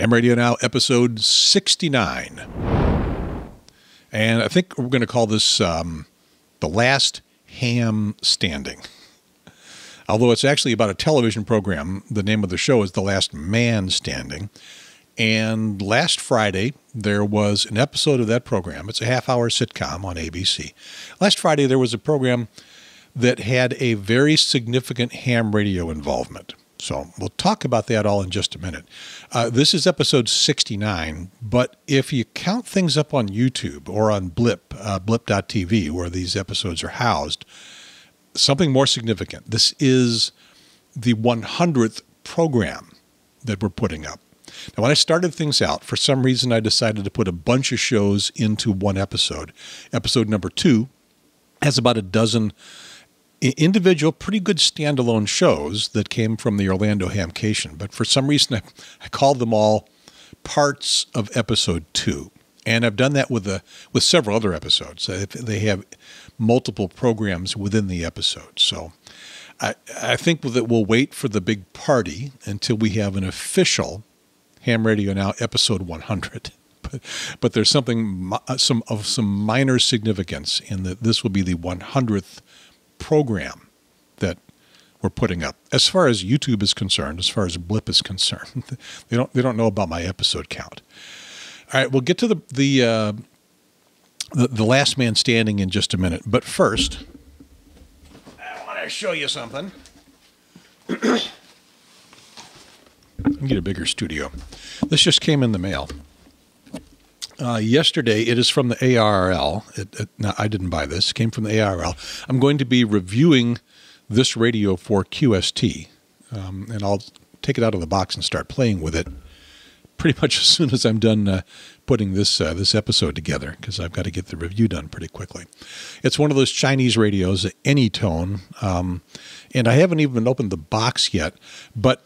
Ham Radio Now, episode 69. And I think we're going to call this The Last Ham Standing. Although it's actually about a television program. The name of the show is The Last Man Standing. And last Friday, there was an episode of that program. It's a half-hour sitcom on ABC. Last Friday, there was a program that had a very significant ham radio involvement. So we'll talk about that all in just a minute. This is episode 69, but if you count things up on YouTube or on Blip, Blip.tv, where these episodes are housed, something more significant. This is the 100th program that we're putting up. Now, when I started things out, for some reason, I decided to put a bunch of shows into one episode. Episode number 2 has about a dozen individual, pretty good standalone shows that came from the Orlando Hamcation. But for some reason, I called them all parts of episode 2. And I've done that with several other episodes. They have multiple programs within the episode. So I think that we'll wait for the big party until we have an official Ham Radio Now, episode 100. But there's something of some minor significance in that this will be the 100th program that we're putting up. As far as YouTube is concerned, as far as Blip is concerned, they don't know about my episode count. All right, we'll get to the Last Man Standing in just a minute. But first, I want to show you something. Let me get a bigger studio. This just came in the mail yesterday. It is from the ARL. No, I didn't buy this. It came from the ARL. I'm going to be reviewing this radio for QST, and I'll take it out of the box and start playing with it pretty much as soon as I'm done putting this episode together, because I've got to get the review done pretty quickly. It's one of those Chinese radios, Anytone, and I haven't even opened the box yet, but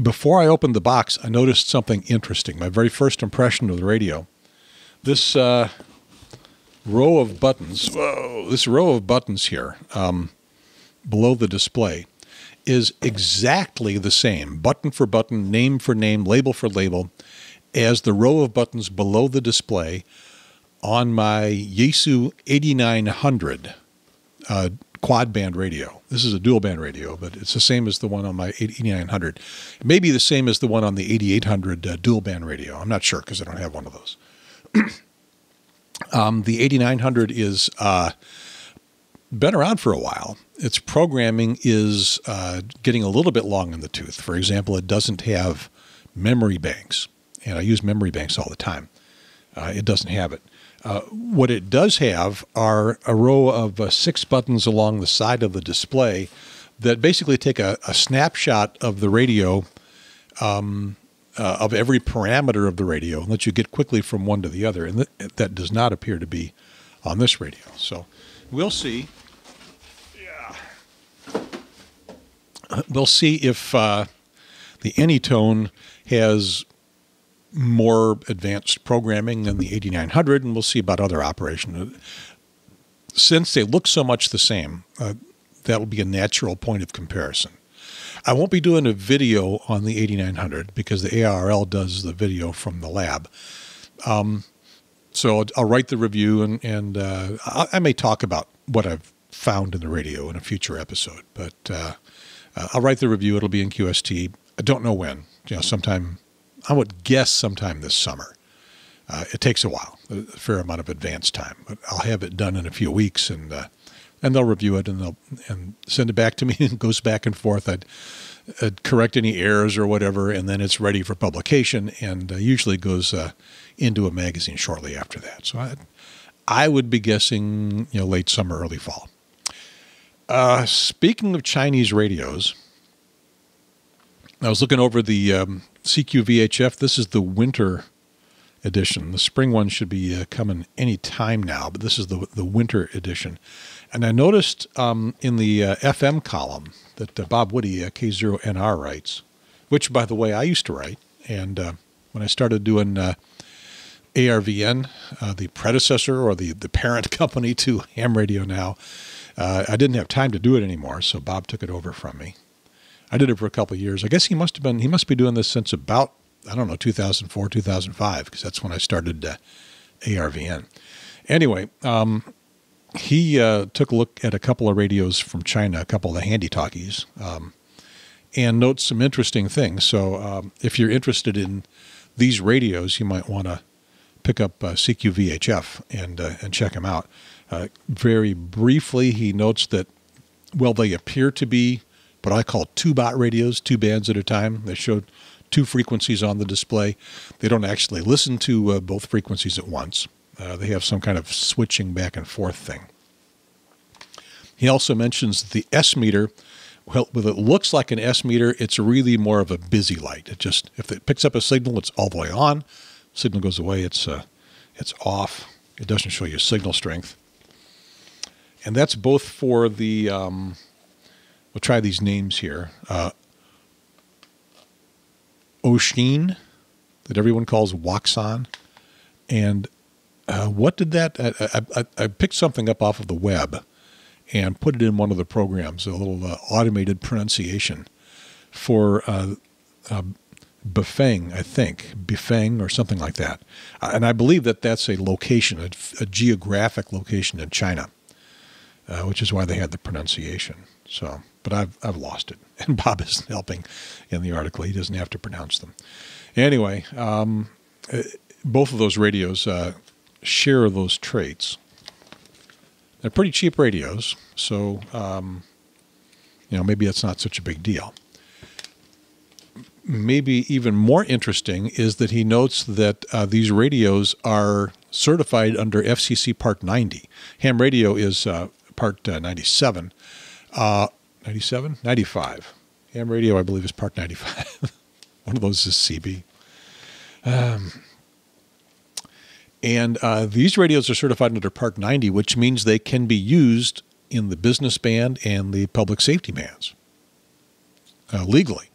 before I opened the box, I noticed something interesting. My very first impression of the radio, this row of buttons, whoa, this row of buttons here below the display is exactly the same, button for button, name for name, label for label, as the row of buttons below the display on my Yaesu 8900 quad band radio. This is a dual band radio, but it's the same as the one on my 8900. It may be the same as the one on the 8800 dual band radio. I'm not sure because I don't have one of those. The 8900 is been around for a while. Its programming is getting a little bit long in the tooth. For example, it doesn't have memory banks, and I use memory banks all the time. It doesn't have it. What it does have are a row of 6 buttons along the side of the display that basically take a snapshot of the radio, of every parameter of the radio, and let you get quickly from one to the other. And that does not appear to be on this radio. So we'll see. Yeah. We'll see if the Anytone has more advanced programming than the 8900, and we'll see about other operation. Since they look so much the same, that'll be a natural point of comparison. I won't be doing a video on the 8900 because the ARL does the video from the lab. So I'll write the review, and I may talk about what I've found in the radio in a future episode, but I'll write the review. It'll be in QST. I don't know when, you know, sometime. I would guess sometime this summer. It takes a while, a fair amount of advance time, but I'll have it done in a few weeks, and they'll review it, and they'll send it back to me, and it goes back and forth. I'd correct any errors or whatever, and then it's ready for publication, and usually goes into a magazine shortly after that. So I would be guessing, you know, late summer, early fall. Speaking of Chinese radios, I was looking over the CQ VHF. This is the winter edition. The spring one should be coming any time now, but this is the winter edition. And I noticed in the FM column that Bob Woody, K0NR, writes, which, by the way, I used to write. And when I started doing ARVN, the predecessor or the parent company to Ham Radio Now, I didn't have time to do it anymore, so Bob took it over from me. I did it for a couple of years. I guess he must be doing this since about I don't know, 2004, 2005, because that's when I started ARVN. Anyway, he took a look at a couple of radios from China, a couple of the handy talkies, and notes some interesting things. So if you're interested in these radios, you might want to pick up CQ VHF and check them out. Very briefly, he notes that, well, they appear to be what I call two-bot radios, two bands at a time. They showed two frequencies on the display. They don't actually listen to both frequencies at once. They have some kind of switching back and forth thing. He also mentions that the S-meter, well, it looks like an S-meter. It's really more of a busy light. It just, if it picks up a signal, it's all the way on. Signal goes away, it's off. It doesn't show you signal strength. And that's both for the, we'll try these names here. Oshin, that everyone calls Waxon, and what did that? I picked something up off of the web and put it in one of the programs, a little automated pronunciation for Bifeng, I think, Bifeng or something like that. And I believe that that's a location, a geographic location in China, which is why they had the pronunciation. So, but I've lost it, and Bob isn't helping in the article. He doesn't have to pronounce them. Anyway, both of those radios share those traits. They're pretty cheap radios, so you know, maybe that's not such a big deal. Maybe even more interesting is that he notes that these radios are certified under FCC Part 90. Ham Radio is Part 97. 97? 95. Ham Radio, I believe, is Part 95. One of those is CB. These radios are certified under Part 90, which means they can be used in the business band and the public safety bands legally.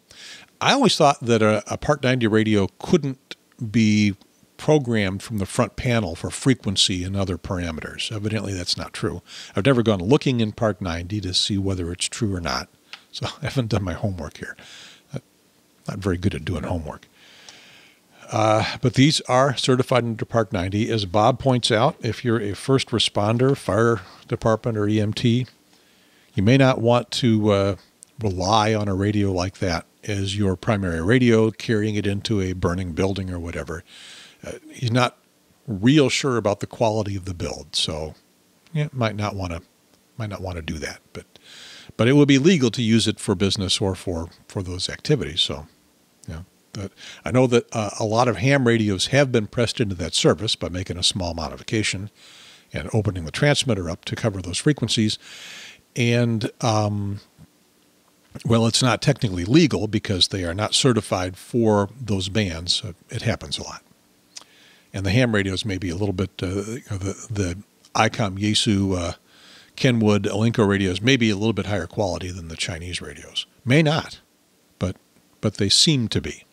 I always thought that a Part 90 radio couldn't be programmed from the front panel for frequency and other parameters. Evidently, that's not true. I've never gone looking in Part 90 to see whether it's true or not. So I haven't done my homework here. I'm not very good at doing homework. But these are certified under Part 90. As Bob points out, if you're a first responder, fire department or EMT, you may not want to rely on a radio like that as your primary radio, carrying it into a burning building or whatever. He's not real sure about the quality of the build, so yeah, might not want to do that. But it will be legal to use it for business or for those activities. So yeah, but I know that a lot of ham radios have been pressed into that service by making a small modification and opening the transmitter up to cover those frequencies. And well, it's not technically legal because they are not certified for those bands. It happens a lot. And the ham radios may be a little bit, the ICOM, Yaesu, Kenwood, Elenco radios may be a little bit higher quality than the Chinese radios. May not, but they seem to be.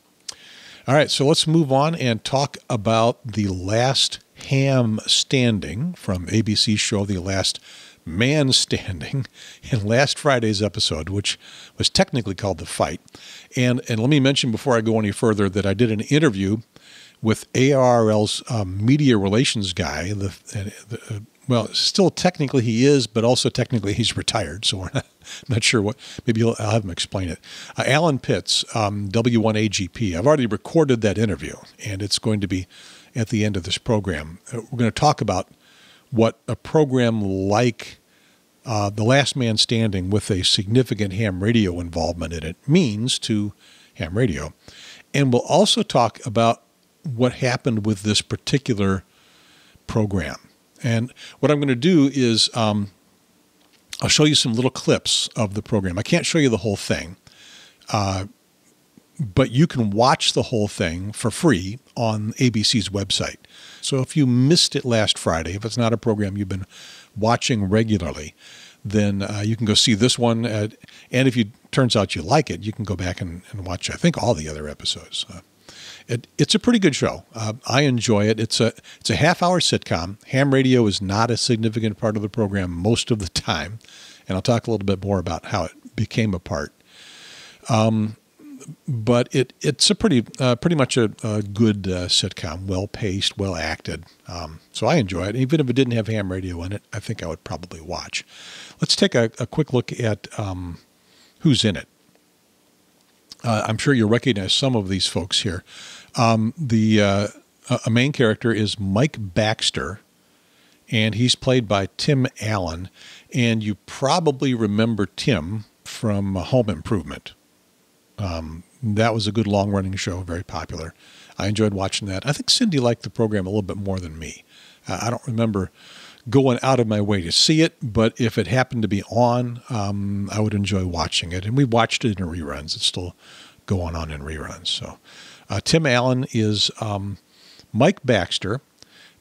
All right, so let's move on and talk about The Last Ham Standing from ABC's show, The Last Man Standing, in last Friday's episode, which was technically called The Fight. And let me mention before I go any further that I did an interview with ARRL's media relations guy. Well, still technically he is, but also technically he's retired, so we're not sure what. Maybe I'll have him explain it. Alan Pitts, W1AGP. I've already recorded that interview, and it's going to be at the end of this program. We're going to talk about what a program like The Last Man Standing with a significant ham radio involvement in it means to ham radio. And we'll also talk about what happened with this particular program. And what I'm going to do is I'll show you some little clips of the program. I can't show you the whole thing, but you can watch the whole thing for free on ABC's website. So if you missed it last Friday, if it's not a program you've been watching regularly, then you can go see this one. And if it turns out you like it, you can go back and watch, I think, all the other episodes. It's a pretty good show. I enjoy it. It's a half-hour sitcom. Ham radio is not a significant part of the program most of the time, and I'll talk a little bit more about how it became a part. but it's a pretty much a good sitcom, well-paced, well-acted. So I enjoy it. Even if it didn't have ham radio in it, I think I would probably watch. Let's take a quick look at who's in it. I'm sure you'll recognize some of these folks here. A main character is Mike Baxter, and he's played by Tim Allen. And you probably remember Tim from Home Improvement. That was a good long-running show, very popular. I enjoyed watching that. I think Cindy liked the program a little bit more than me. I don't remember going out of my way to see it, but if it happened to be on, I would enjoy watching it. And we watched it in reruns. It's still going on in reruns. So Tim Allen is Mike Baxter,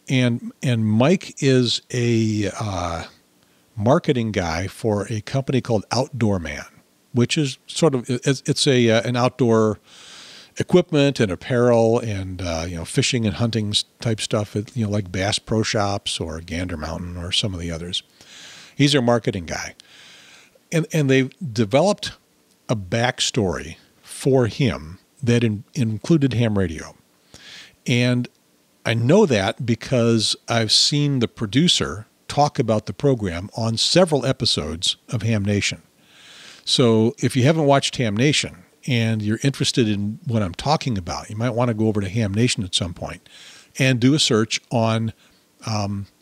and Mike is a marketing guy for a company called Outdoor Man, which is sort of, it's a an outdoor equipment and apparel and fishing and hunting type stuff, like Bass Pro Shops or Gander Mountain or some of the others. He's our marketing guy, and they've developed a backstory for him that included ham radio. And I know that because I've seen the producer talk about the program on several episodes of Ham Nation. So if you haven't watched Ham Nation and you're interested in what I'm talking about, you might want to go over to Ham Nation at some point and do a search on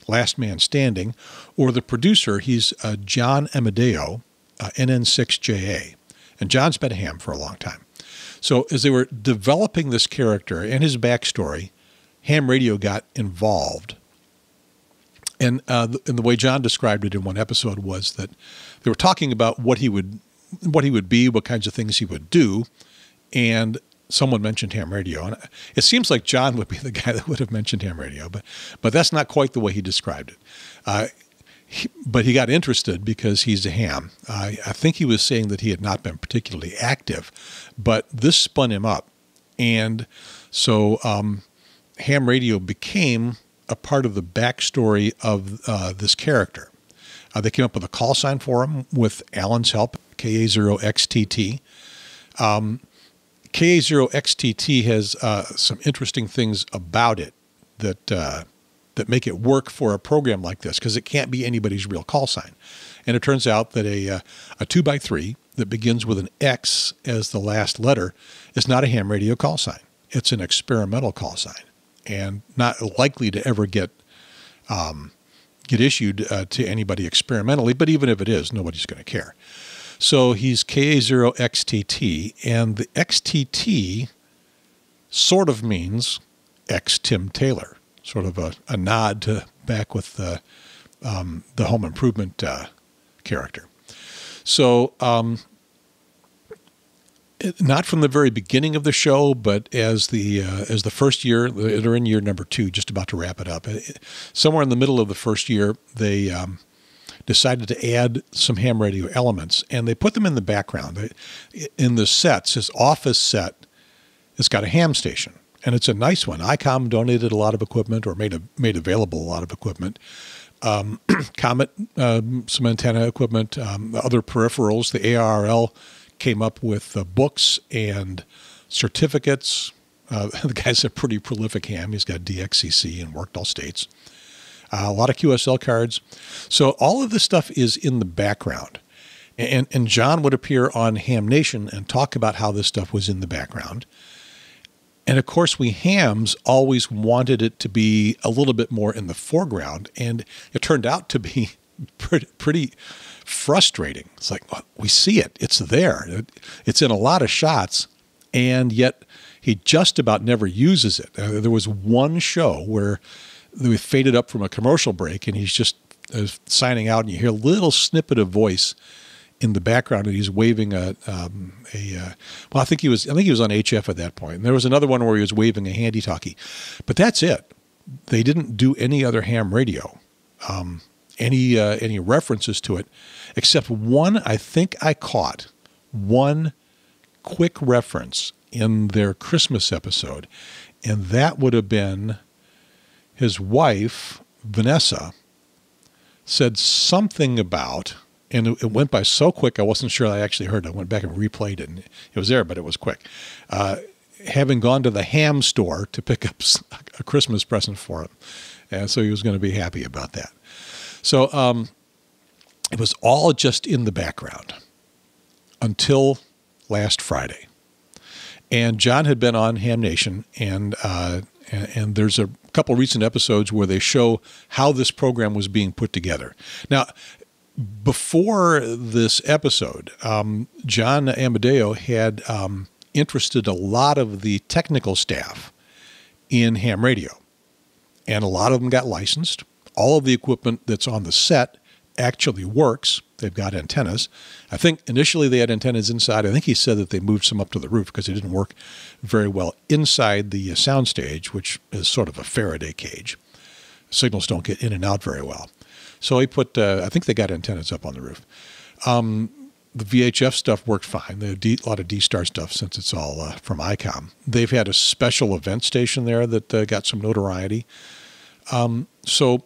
Last Man Standing, or the producer. He's John Amodeo, NN6JA. And John's been a ham for a long time. So as they were developing this character and his backstory, ham radio got involved. And the way John described it in one episode was that they were talking about what he would be, what kinds of things he would do, and someone mentioned ham radio. And it seems like John would be the guy that would have mentioned ham radio, but that's not quite the way he described it. But he got interested because he's a ham. I think he was saying that he had not been particularly active, but this spun him up, and so ham radio became a part of the backstory of this character. They came up with a call sign for him with Alan's help, KA0XTT. KA0XTT has some interesting things about it that make it work for a program like this, because it can't be anybody's real call sign. And it turns out that a 2x3 that begins with an X as the last letter is not a ham radio call sign. It's an experimental call sign, and not likely to ever get issued to anybody experimentally. But even if it is, nobody's going to care. So he's KA0XTT, and the XTT sort of means ex-Tim Taylor, sort of a nod to back with the Home Improvement character. So not from the very beginning of the show, but as the first year, they're in year number 2, just about to wrap it up. Somewhere in the middle of the first year, they decided to add some ham radio elements, and they put them in the background. In the sets, his office set, it's got a ham station, and it's a nice one. ICOM donated a lot of equipment, or made available a lot of equipment. Comet, some antenna equipment, other peripherals. The ARL came up with books and certificates. The guy's a pretty prolific ham. He's got DXCC and worked all states. A lot of QSL cards. So all of this stuff is in the background. And John would appear on Ham Nation and talk about how this stuff was in the background. And of course, we hams always wanted it to be a little bit more in the foreground. And it turned out to be pretty frustrating. It's like, well, we see it. It's there. It's in a lot of shots, and yet he just about never uses it. There was one show where we faded up from a commercial break, and he's just signing out, and you hear a little snippet of voice in the background, and he's waving well, I think he was on HF at that point. And there was another one where he was waving a handy talkie, but that's it. They didn't do any other ham radio, any references to it, except one. I think I caught one quick reference in their Christmas episode, and that would have been his wife, Vanessa, said something about And it went by so quick, I wasn't sure I actually heard it. I went back and replayed it, and it was there, but it was quick. Having gone to the ham store to pick up a Christmas present for him. And so he was going to be happy about that. So it was all just in the background until last Friday. And John had been on Ham Nation, and there's a couple recent episodes where they show how this program was being put together. Now, before this episode, John Amodeo had interested a lot of the technical staff in ham radio, and a lot of them got licensed. All of the equipment that's on the set actually works. They've got antennas. I think initially they had antennas inside. I think he said that they moved some up to the roof because it didn't work very well inside the soundstage, which is sort of a Faraday cage. Signals don't get in and out very well. So he put, I think they got antennas up on the roof. The VHF stuff worked fine. They had a lot of D-Star stuff since it's all from ICOM. They've had a special event station there that got some notoriety. So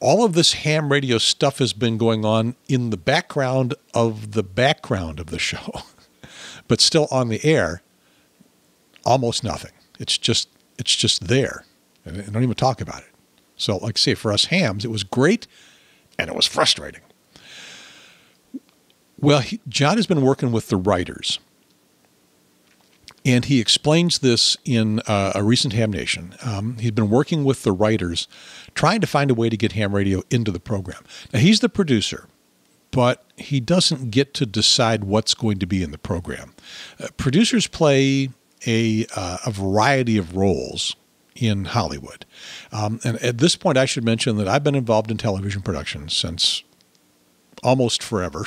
all of this ham radio stuff has been going on in the background of the show, but still on the air, almost nothing. It's just there. And I don't even talk about it. So like I say, for us hams, it was great. And it was frustrating. Well, John has been working with the writers. And he explains this in a recent Ham Nation. He's been working with the writers, trying to find a way to get ham radio into the program. Now, he's the producer, but he doesn't get to decide what's going to be in the program. Producers play a variety of roles in Hollywood. And at this point, I should mention that I've been involved in television production since almost forever,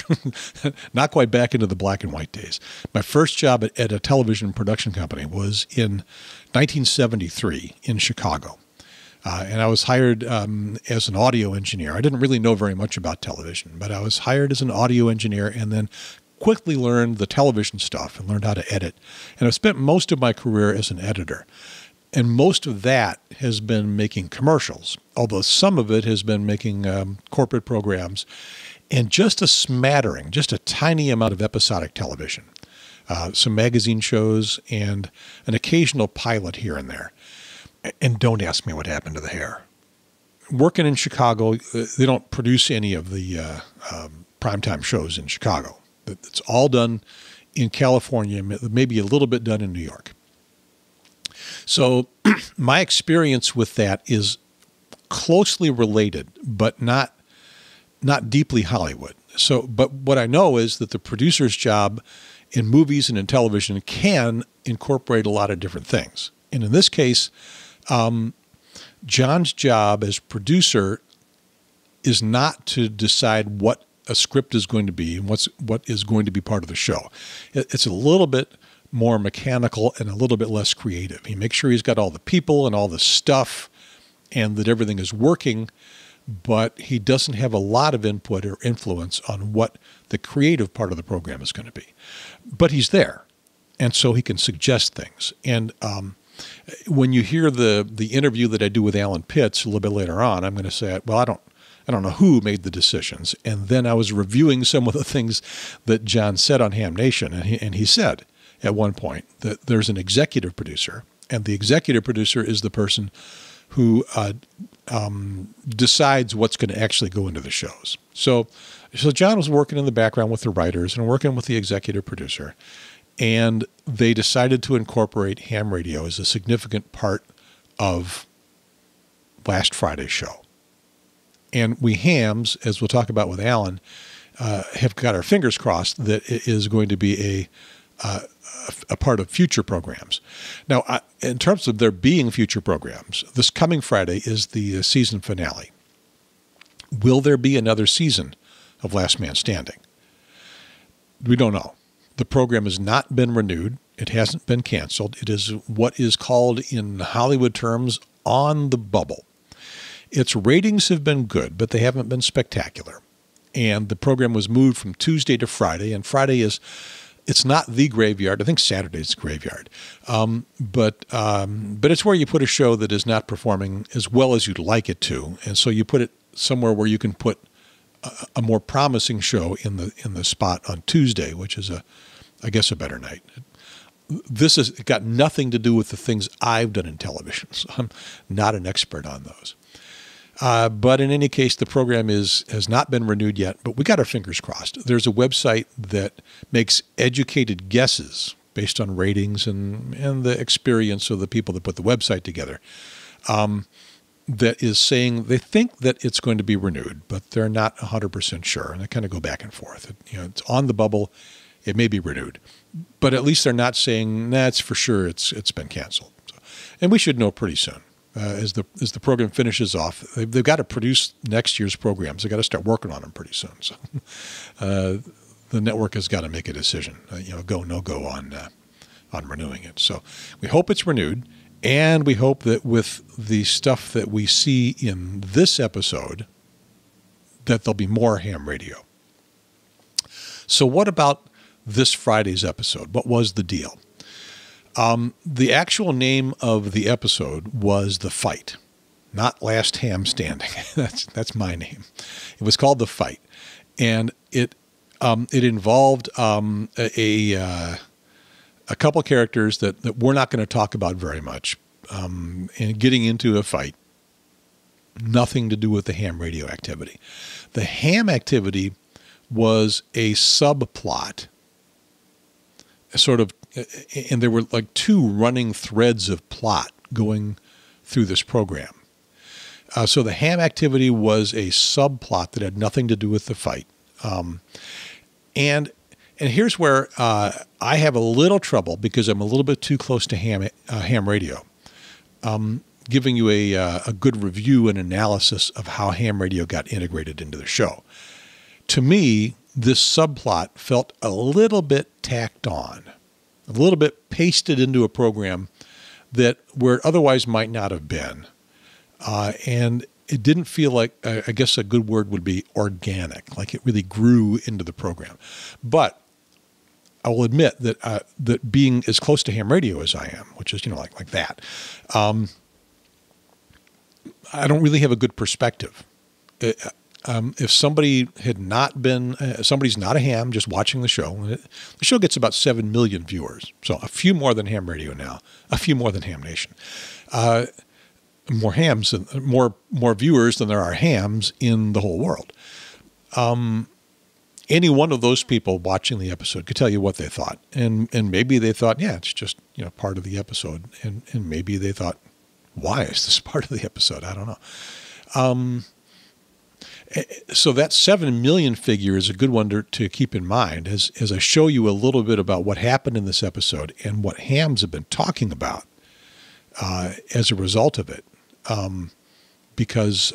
not quite back into the black and white days. My first job at a television production company was in 1973 in Chicago. And I was hired as an audio engineer. I didn't really know very much about television, but I was hired as an audio engineer and then quickly learned the television stuff and learned how to edit. And I've spent most of my career as an editor. And most of that has been making commercials, although some of it has been making corporate programs and just a smattering, just a tiny amount of episodic television, some magazine shows and an occasional pilot here and there. And don't ask me what happened to the hair. Working in Chicago, they don't produce any of the primetime shows in Chicago. It's all done in California, maybe a little bit done in New York. So my experience with that is closely related, but not deeply Hollywood. So, but what I know is that the producer's job in movies and in television can incorporate a lot of different things. And in this case, John's job as producer is not to decide what a script is going to be and what is going to be part of the show. It's a little bit more mechanical and a little bit less creative. He makes sure he's got all the people and all the stuff and that everything is working, but he doesn't have a lot of input or influence on what the creative part of the program is going to be. But he's there, and so he can suggest things. And when you hear the interview that I do with Alan Pitts a little bit later on, I'm going to say, well, I don't know who made the decisions. And then I was reviewing some of the things that John said on Ham Nation, and he said, at one point, that there's an executive producer, and the executive producer is the person who decides what's going to actually go into the shows. So John was working in the background with the writers and working with the executive producer, and they decided to incorporate ham radio as a significant part of last Friday's show. And we hams, as we'll talk about with Alan, have got our fingers crossed that it is going to be a part of future programs. Now, in terms of there being future programs, this coming Friday is the season finale. Will there be another season of Last Man Standing? We don't know. The program has not been renewed. It hasn't been canceled. It is what is called in Hollywood terms on the bubble. Its ratings have been good, but they haven't been spectacular. And the program was moved from Tuesday to Friday, and Friday is... It's not the graveyard. I think Saturday's the graveyard. But it's where you put a show that is not performing as well as you'd like it to. And so you put it somewhere where you can put a more promising show in the spot on Tuesday, which is I guess a better night. This has got nothing to do with the things I've done in television, so I'm not an expert on those. But in any case, the program has not been renewed yet, but we got our fingers crossed. There's a website that makes educated guesses based on ratings and the experience of the people that put the website together. That is saying they think that it's going to be renewed, but they're not 100% sure, and they kind of go back and forth. It's on the bubble. It may be renewed, but at least they're not saying that's for sure. It's been canceled, so, and we should know pretty soon as the program finishes off. They've got to produce next year's programs. They've got to start working on them pretty soon. So the network has got to make a decision, go no go on renewing it. So we hope it's renewed. And we hope that with the stuff that we see in this episode, that there'll be more ham radio. So what about this Friday's episode? What was the deal? The actual name of the episode was The Fight, not Last Ham Standing. That's my name. It was called The Fight. And it involved a couple characters that we're not going to talk about very much, and getting into a fight, nothing to do with the ham radio activity. The ham activity was a subplot, and there were like two running threads of plot going through this program. So the ham activity was a subplot that had nothing to do with the fight. And here's where I have a little trouble because I'm a little bit too close to ham radio, giving you a good review and analysis of how ham radio got integrated into the show. To me, this subplot felt a little bit tacked on, a little bit pasted into a program where it otherwise might not have been. And it didn't feel like, I guess a good word would be organic, like it really grew into the program. But I will admit that that being as close to ham radio as I am, which is like that, I don't really have a good perspective. If somebody had not been, somebody's not a ham, just watching the show. The show gets about 7 million viewers, so a few more than ham radio now, a few more than Ham Nation. More hams and more viewers than there are hams in the whole world. Any one of those people watching the episode could tell you what they thought, and maybe they thought, yeah, it's just part of the episode, and maybe they thought, why is this part of the episode? I don't know. So that 7 million figure is a good one to keep in mind as I show you a little bit about what happened in this episode and what hams have been talking about as a result of it. Because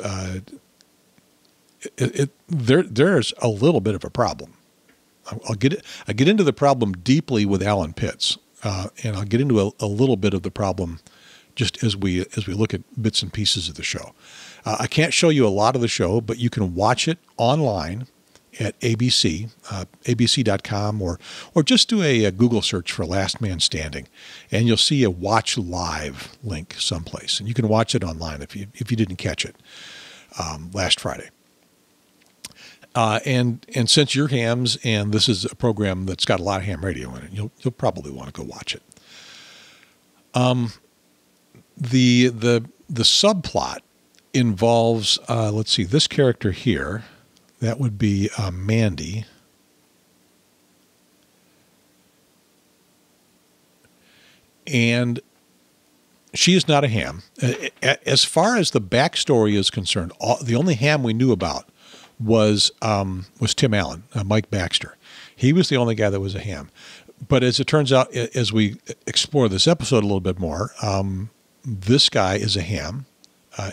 there's a little bit of a problem. I get into the problem deeply with Alan Pitts, and I'll get into a little bit of the problem just as we look at bits and pieces of the show. I can't show you a lot of the show, but you can watch it online at ABC, abc.com, or just do a Google search for Last Man Standing, and you'll see a watch live link someplace. And you can watch it online if you didn't catch it last Friday. And since you're hams, and this is a program that's got a lot of ham radio in it, you'll probably want to go watch it. The subplot involves, let's see, this character here. That would be Mandy. And she is not a ham. As far as the backstory is concerned, the only ham we knew about was Tim Allen, Mike Baxter. He was the only guy that was a ham. But as it turns out, as we explore this episode a little bit more, this guy is a ham,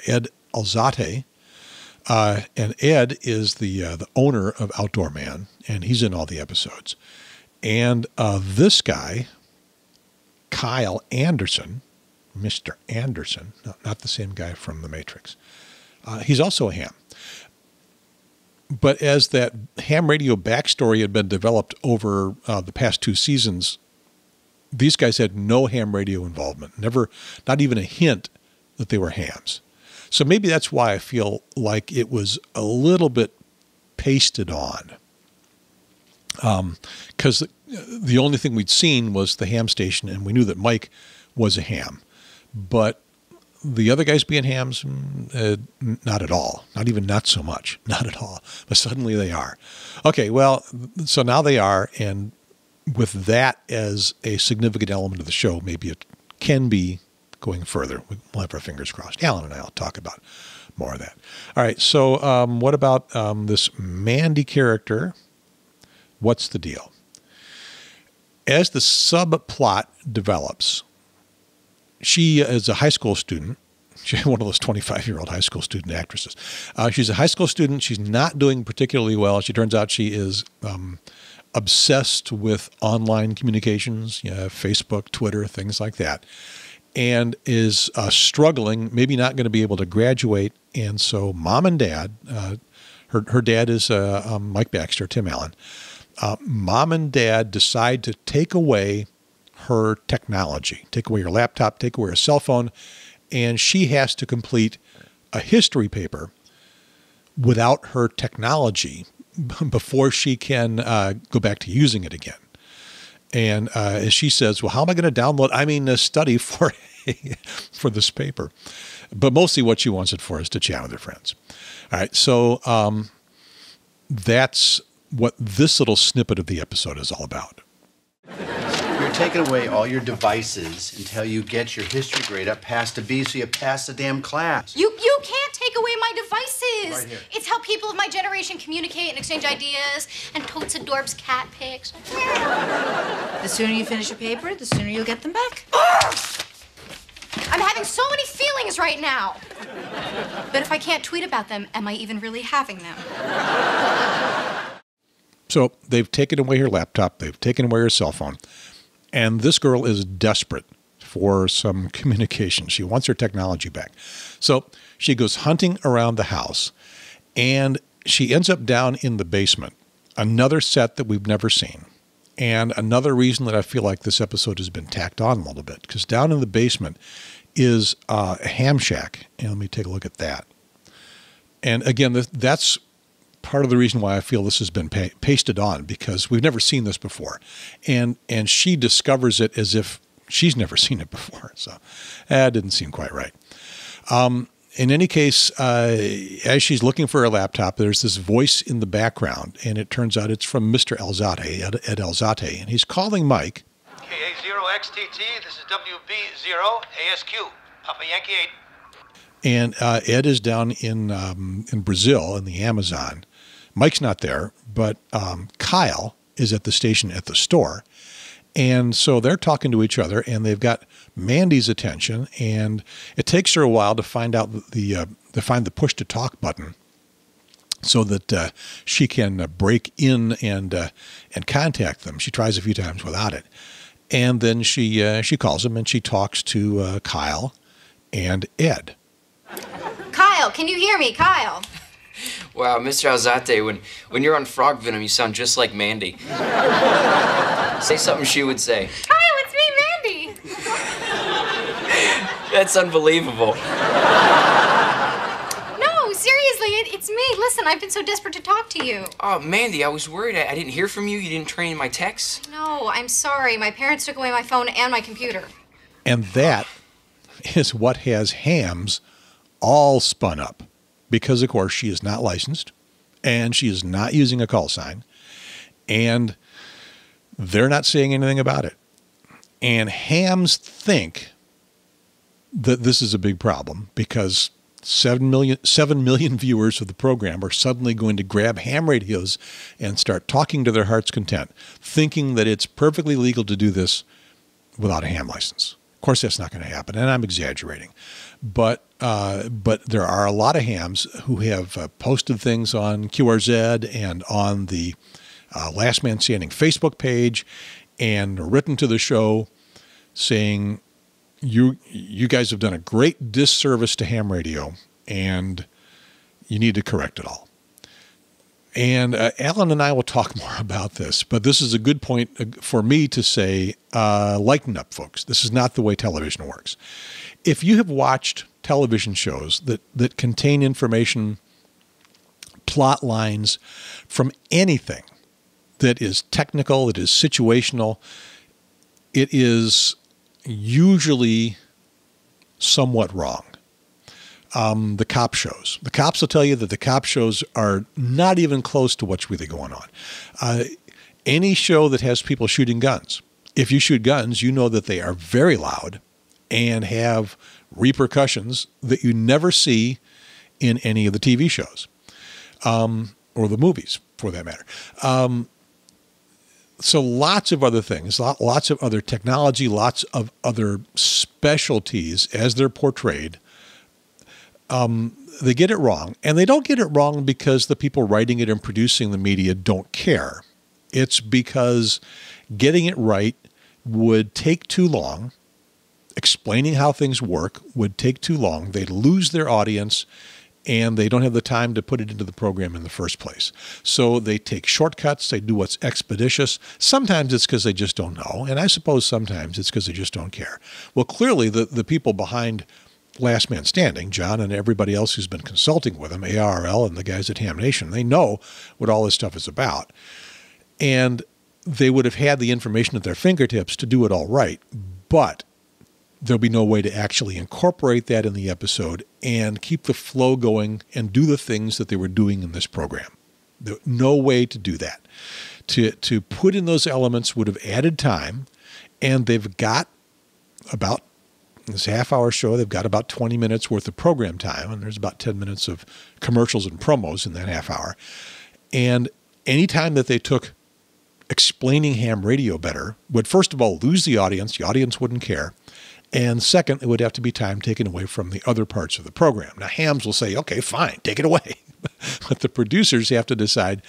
Ed Alzate. And Ed is the owner of Outdoor Man, and he's in all the episodes. And this guy, Kyle Anderson, Mr. Anderson, not the same guy from The Matrix, he's also a ham. But as that ham radio backstory had been developed over the past two seasons, these guys had no ham radio involvement, not even a hint that they were hams. So maybe that's why I feel like it was a little bit pasted on. Because the only thing we'd seen was the ham station, and we knew that Mike was a ham. But the other guys being hams, not at all. Not even not so much. Not at all. But suddenly they are. Okay, well, so now they are, and with that as a significant element of the show, maybe it can be going further. We'll have our fingers crossed. Alan and I will talk about more of that. All right, so what about this Mandy character? What's the deal? As the subplot develops, she is a high school student. She's one of those 25-year-old high school student actresses. She's a high school student. She's not doing particularly well. She turns out she is obsessed with online communications, Facebook, Twitter, things like that, and is struggling, maybe not going to be able to graduate. And so mom and dad, her dad is Mike Baxter, Tim Allen. Mom and dad decide to take away her technology, take away her laptop, take away her cell phone, and she has to complete a history paper without her technology before she can go back to using it again. And as she says, well, how am I going to download, study for this paper? But mostly what she wants it for is to chat with her friends. All right, so that's what this little snippet of the episode is all about. You're taking away all your devices until you get your history grade up past a B, so you pass the damn class. You can't take away my devices. Right here. It's how people of my generation communicate and exchange ideas and totes adorbs cat pics. The sooner you finish your paper, the sooner you'll get them back. I'm having so many feelings right now. But if I can't tweet about them, am I even really having them? So they've taken away her laptop, they've taken away her cell phone, and this girl is desperate for some communication. She wants her technology back. So she goes hunting around the house, and she ends up down in the basement, another set that we've never seen. And another reason that I feel like this episode has been tacked on a little bit, because down in the basement is a ham shack. And let me take a look at that. And again, that's part of the reason why I feel this has been pasted on, because we've never seen this before. And she discovers it as if she's never seen it before. So that didn't seem quite right. In any case, as she's looking for her laptop, there's this voice in the background, and it turns out it's from Mr. Elzate, Ed Elzate, and he's calling Mike. KA0XTT, this is WB0ASQ, Papa Yankee 8. And Ed is down in Brazil, in the Amazon. Mike's not there, but Kyle is at the station at the store. And so they're talking to each other, and they've got Mandy's attention, and it takes her a while to find out to find the push-to-talk button so that she can break in and contact them. She tries a few times without it. And then she calls him, and she talks to Kyle and Ed. Kyle, can you hear me? Kyle. Wow, Mr. Alzate, when you're on Frog Venom, you sound just like Mandy. Say something she would say. Kyle, it's me, Mandy. That's unbelievable. No, seriously, it's me. Listen, I've been so desperate to talk to you. Oh, Mandy, I was worried I didn't hear from you. You didn't turn in my texts. No, I'm sorry. My parents took away my phone and my computer. And that is what has hams all spun up, because of course she is not licensed and she is not using a call sign, and they're not saying anything about it. And hams think that this is a big problem, because 7 million viewers of the program are suddenly going to grab ham radios and start talking to their heart's content, thinking that it's perfectly legal to do this without a ham license. Of course, that's not going to happen, and I'm exaggerating. But there are a lot of hams who have posted things on QRZ and on the Last Man Standing Facebook page, and written to the show saying, you guys have done a great disservice to ham radio, and you need to correct it all. And Alan and I will talk more about this, but this is a good point for me to say, lighten up, folks. This is not the way television works. If you have watched television shows that contain information plot lines from anything that is technical, that is situational. It is usually somewhat wrong. The cop shows. The cops will tell you that the cop shows are not even close to what's really going on. Any show that has people shooting guns, if you shoot guns, you know that they are very loud and have repercussions that you never see in any of the TV shows or the movies, for that matter. So lots of other things, lots of other technology, lots of other specialties as they're portrayed. They get it wrong, and they don't get it wrong because the people writing it and producing the media don't care. It's because getting it right would take too long. Explaining how things work would take too long. They lose their audience, and they don't have the time to put it into the program in the first place. So they take shortcuts. They do what's expeditious. Sometimes it's because they just don't know, and I suppose sometimes it's because they just don't care. Well, clearly the people behind Last Man Standing, John and everybody else who's been consulting with him, ARL and the guys at Ham Nation, they know what all this stuff is about. And they would have had the information at their fingertips to do it all right, but there'll be no way to actually incorporate that in the episode and keep the flow going and do the things that they were doing in this program. No way to do that. To put in those elements would have added time, and they've got about this half-hour show, they've got about 20 minutes worth of program time, and there's about 10 minutes of commercials and promos in that half hour. And any time that they took explaining ham radio better would, first of all, lose the audience wouldn't care, and second, it would have to be time taken away from the other parts of the program. Now, hams will say, okay, fine, take it away. But the producers have to decide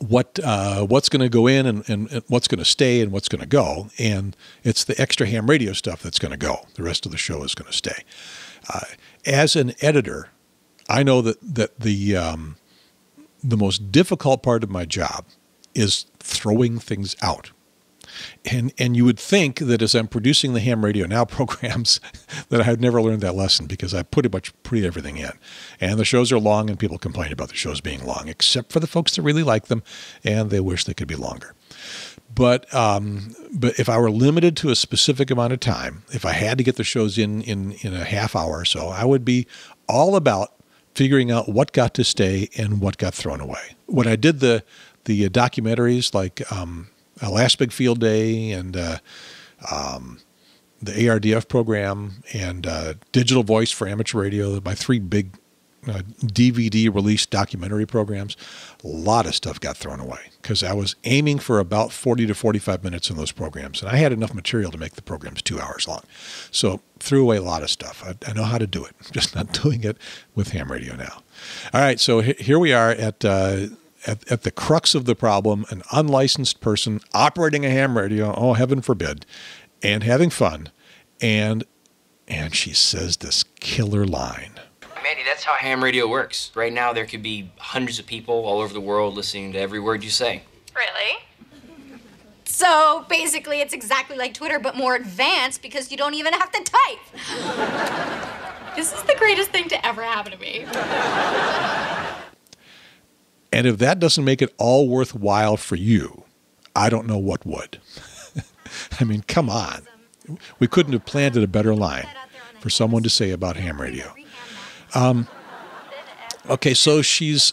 what's going to go in and what's going to stay and what's going to go. And it's the extra ham radio stuff that's going to go. The rest of the show is going to stay. As an editor, I know that the most difficult part of my job is throwing things out. And you would think that as I'm producing the Ham Radio Now programs that I had never learned that lesson, because I pretty much put everything in. And the shows are long, and people complain about the shows being long, except for the folks that really like them, and they wish they could be longer. But if I were limited to a specific amount of time, if I had to get the shows in a half hour or so, I would be all about figuring out what got to stay and what got thrown away. When I did the documentaries like Last Big Field Day and the ARDF program and Digital Voice for Amateur Radio, my three big DVD-release documentary programs, a lot of stuff got thrown away because I was aiming for about 40 to 45 minutes in those programs, and I had enough material to make the programs 2 hours long. So threw away a lot of stuff. I know how to do it. I'm just not doing it with Ham Radio Now. All right, so here we are at the crux of the problem, an unlicensed person operating a ham radio, oh, heaven forbid, and having fun. And she says this killer line. Mandy, that's how ham radio works. Right now, there could be hundreds of people all over the world listening to every word you say. Really? So basically, it's exactly like Twitter, but more advanced because you don't even have to type. This is the greatest thing to ever happen to me. And if that doesn't make it all worthwhile for you, I don't know what would. I mean, come on. We couldn't have planted a better line for someone to say about ham radio. Okay, so she's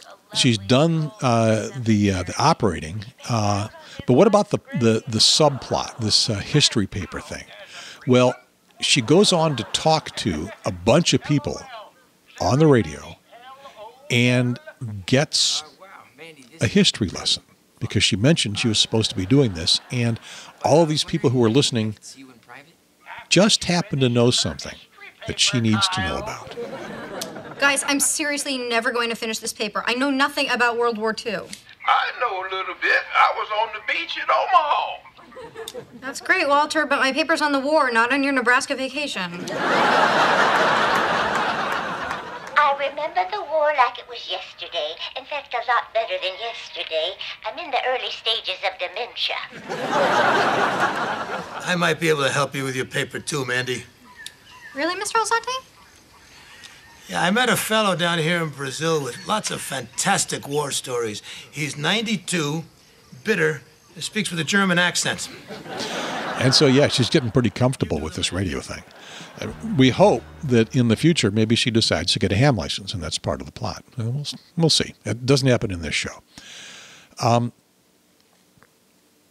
done the operating, but what about the subplot, this history paper thing? Well, she goes on to talk to a bunch of people on the radio and gets a history lesson, because she mentioned she was supposed to be doing this, and all of these people who were listening just happened to know something that she needs to know about. Guys, I'm seriously never going to finish this paper. I know nothing about World War II. I know a little bit. I was on the beach in Omaha. That's great, Walter, but my paper's on the war, not on your Nebraska vacation. I remember the war like it was yesterday. In fact, a lot better than yesterday. I'm in the early stages of dementia. I might be able to help you with your paper too, Mandy. Really, Mr. Alzate? Yeah, I met a fellow down here in Brazil with lots of fantastic war stories. He's 92, bitter, and speaks with a German accent. And so, yeah, she's getting pretty comfortable with this radio thing. We hope that in the future, maybe she decides to get a ham license, and that's part of the plot. We'll see. It doesn't happen in this show.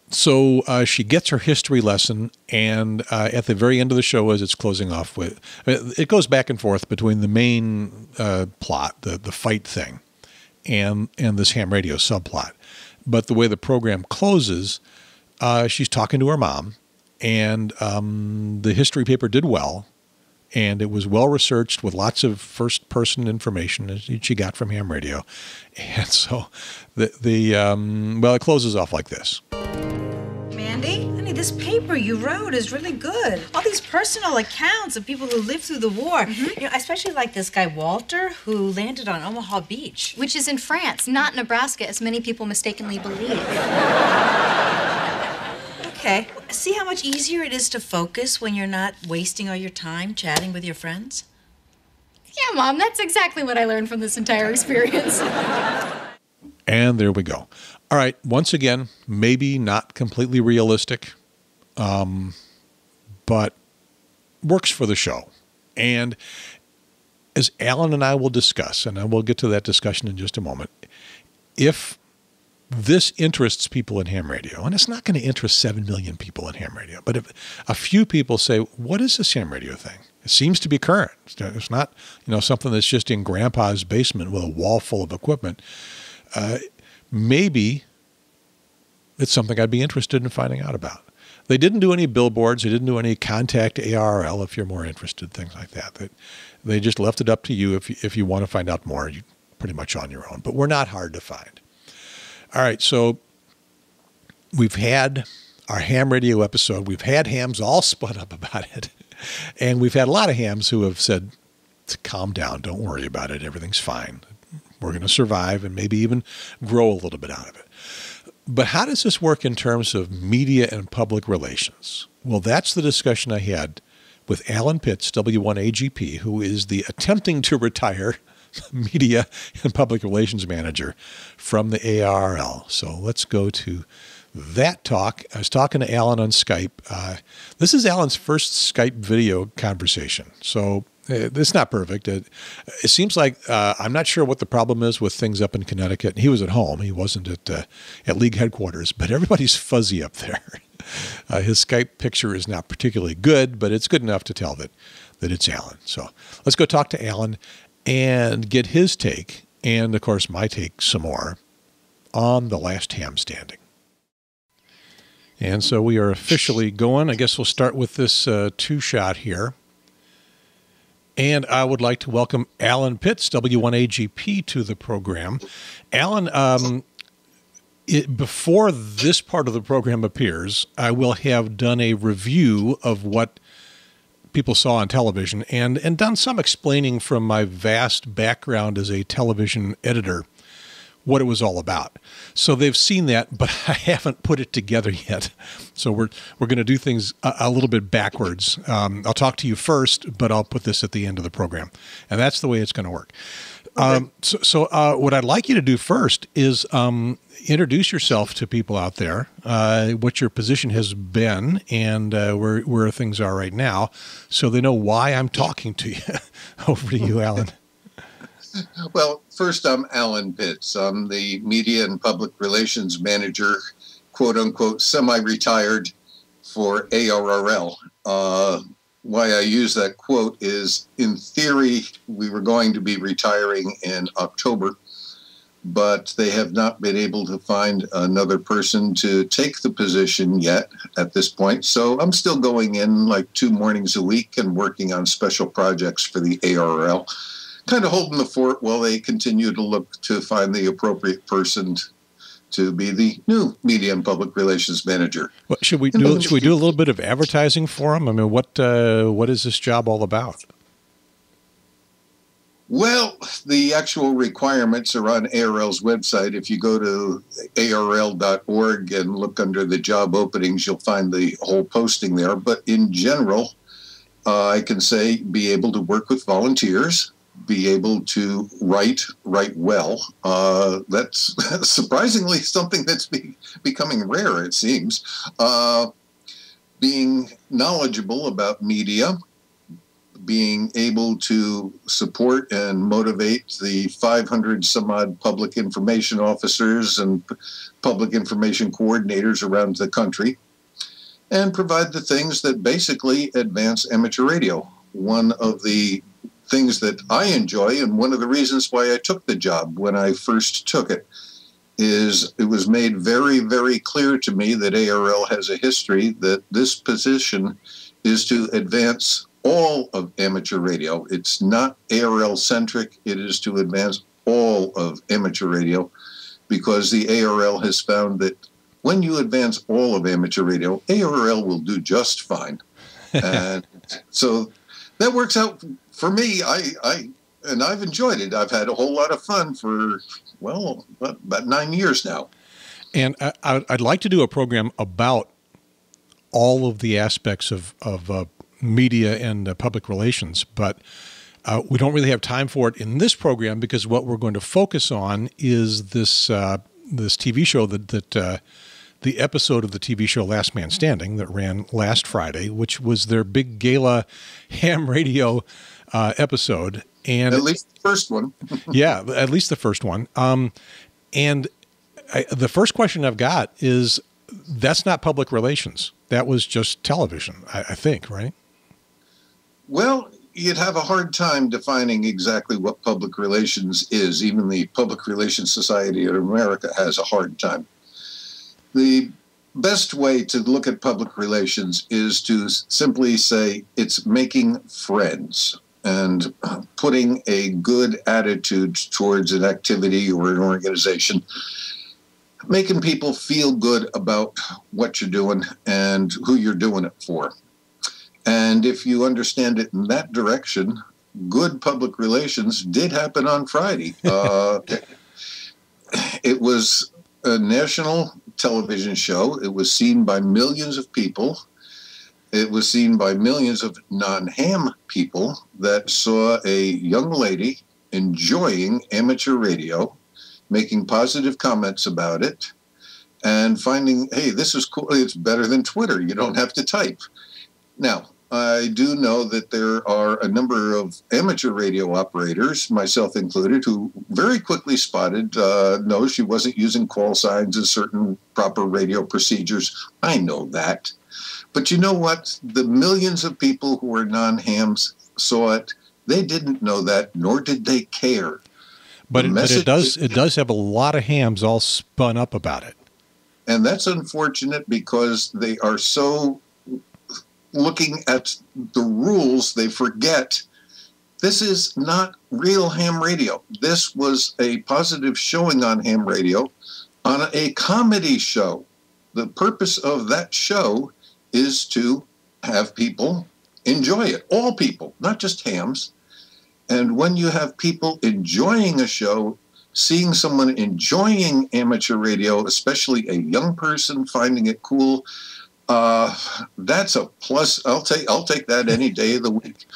So she gets her history lesson, and at the very end of the show, as it's closing off with, it goes back and forth between the main plot, the fight thing, and this ham radio subplot. But the way the program closes, she's talking to her mom, and the history paper did well, and it was well researched with lots of first-person information that she got from ham radio, and so well, it closes off like this. Mandy, honey, this paper you wrote is really good. All these personal accounts of people who lived through the war. Mm-hmm. You know, I especially like this guy Walter, who landed on Omaha Beach, which is in France, not Nebraska, as many people mistakenly believe. Okay. See how much easier it is to focus when you're not wasting all your time chatting with your friends? Yeah, Mom, that's exactly what I learned from this entire experience. And there we go. All right, once again, maybe not completely realistic, but works for the show. And as Alan and I will discuss, and I will get to that discussion in just a moment, if this interests people in ham radio, and it's not going to interest 7 million people in ham radio, but if a few people say, what is this ham radio thing? It seems to be current. It's not, you know, something that's just in Grandpa's basement with a wall full of equipment. Maybe it's something I'd be interested in finding out about. They didn't do any billboards. They didn't do any contact ARRL if you're more interested, things like that. They just left it up to you. If you want to find out more, you're pretty much on your own. But we're not hard to find. All right, so we've had our ham radio episode. We've had hams all spun up about it. And we've had a lot of hams who have said, calm down, don't worry about it, everything's fine. We're going to survive and maybe even grow a little bit out of it. But how does this work in terms of media and public relations? Well, that's the discussion I had with Alan Pitts, W1AGP, who is the attempting to retire media and public relations manager from the ARL. So let's go to that talk. I was talking to Alan on Skype. This is Alan's first Skype video conversation. So it's not perfect. It seems like I'm not sure what the problem is with things up in Connecticut. He was at home. He wasn't at league headquarters, but everybody's fuzzy up there. His Skype picture is not particularly good, but it's good enough to tell that it's Alan. So let's go talk to Alan and get his take, and of course my take some more, on The Last Ham Standing. And so we are officially going. I guess we'll start with this two-shot here. And I would like to welcome Alan Pitts, W1AGP, to the program. Alan, before this part of the program appears, I will have done a review of what people saw on television and done some explaining from my vast background as a television editor what it was all about. So they've seen that, but I haven't put it together yet. So we're going to do things a little bit backwards. I'll talk to you first, but I'll put this at the end of the program. And that's the way it's going to work. Okay. So what I'd like you to do first is introduce yourself to people out there, what your position has been, and where things are right now, so they know why I'm talking to you. Over to you, Alan. Well, first, I'm Alan Pitts. I'm the media and public relations manager, quote-unquote, semi-retired for ARRL. Why I use that quote is, in theory, we were going to be retiring in October, but they have not been able to find another person to take the position yet at this point. So I'm still going in like 2 mornings a week and working on special projects for the ARRL, kind of holding the fort while they continue to look to find the appropriate person to be the new media and public relations manager. Well, should we do a little bit of advertising for them? I mean, what is this job all about? Well, the actual requirements are on ARL's website. If you go to ARL.org and look under the job openings, you'll find the whole posting there. But in general, I can say be able to work with volunteers, be able to write well. That's surprisingly something that's becoming rare, it seems. Being knowledgeable about media, being able to support and motivate the 500 some odd public information officers and public information coordinators around the country, and provide the things that basically advance amateur radio. One of the things that I enjoy, and one of the reasons why I took the job when I first took it, is it was made very, very clear to me that ARL has a history, that this position is to advance all of amateur radio. It's not ARL-centric. It is to advance all of amateur radio, because the ARL has found that when you advance all of amateur radio, ARL will do just fine. And so that works out for me. And I've enjoyed it. I've had a whole lot of fun for, well, about 9 years now. And I'd like to do a program about all of the aspects of media and public relations, but we don't really have time for it in this program, because what we're going to focus on is this this TV show that the episode of the TV show Last Man Standing that ran last Friday, which was their big gala ham radio episode. And at least the first one. Yeah, at least the first one. And the first question I've got is, that's not public relations. That was just television, I think, right? Well, you'd have a hard time defining exactly what public relations is. Even the Public Relations Society of America has a hard time. The best way to look at public relations is to simply say it's making friends and putting a good attitude towards an activity or an organization, making people feel good about what you're doing and who you're doing it for. And if you understand it in that direction, good public relations did happen on Friday. It was a national television show. It was seen by millions of people. It was seen by millions of non-ham people that saw a young lady enjoying amateur radio, making positive comments about it, and finding, hey, this is cool. It's better than Twitter. You don't have to type. Now, I do know that there are a number of amateur radio operators, myself included, who very quickly spotted, no, she wasn't using call signs and certain proper radio procedures. I know that. But you know what? The millions of people who are non-hams saw it. They didn't know that, nor did they care. But it does have a lot of hams all spun up about it. And that's unfortunate, because they are so looking at the rules, they forget this is not real ham radio. This was a positive showing on ham radio on a comedy show. The purpose of that show is to have people enjoy it, all people, not just hams. And when you have people enjoying a show, seeing someone enjoying amateur radio, especially a young person finding it cool, that's a plus. I'll take that any day of the week.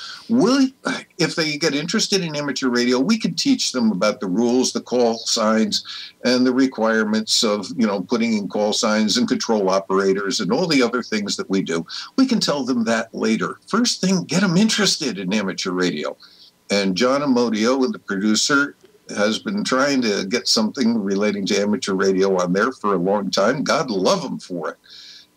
If they get interested in amateur radio, we can teach them about the rules, the call signs, and the requirements of, you know, putting in call signs and control operators and all the other things that we do. We can tell them that later. First thing, get them interested in amateur radio. And John Amodeo, the producer, has been trying to get something relating to amateur radio on there for a long time. God love him for it.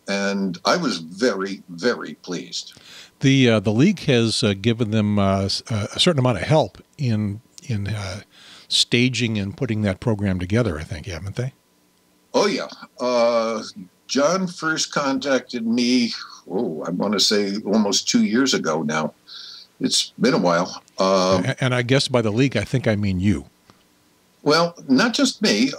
And I was very, very pleased. The league has given them a certain amount of help in staging and putting that program together, I think, haven't they? Oh, yeah. John first contacted me, I want to say almost 2 years ago now. It's been a while. And I guess by the league, I think I mean you. Well, not just me.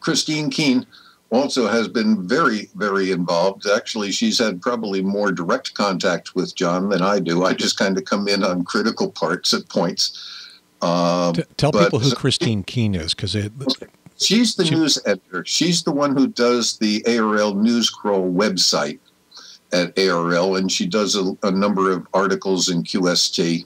Christine Keene also has been very, very involved. Actually, she's had probably more direct contact with John than I do. I just kind of come in on critical parts at points. Tell people who Christine Keene is, because she's the news editor. She's the one who does the ARL News Crawl website at ARL, and she does a number of articles in QST.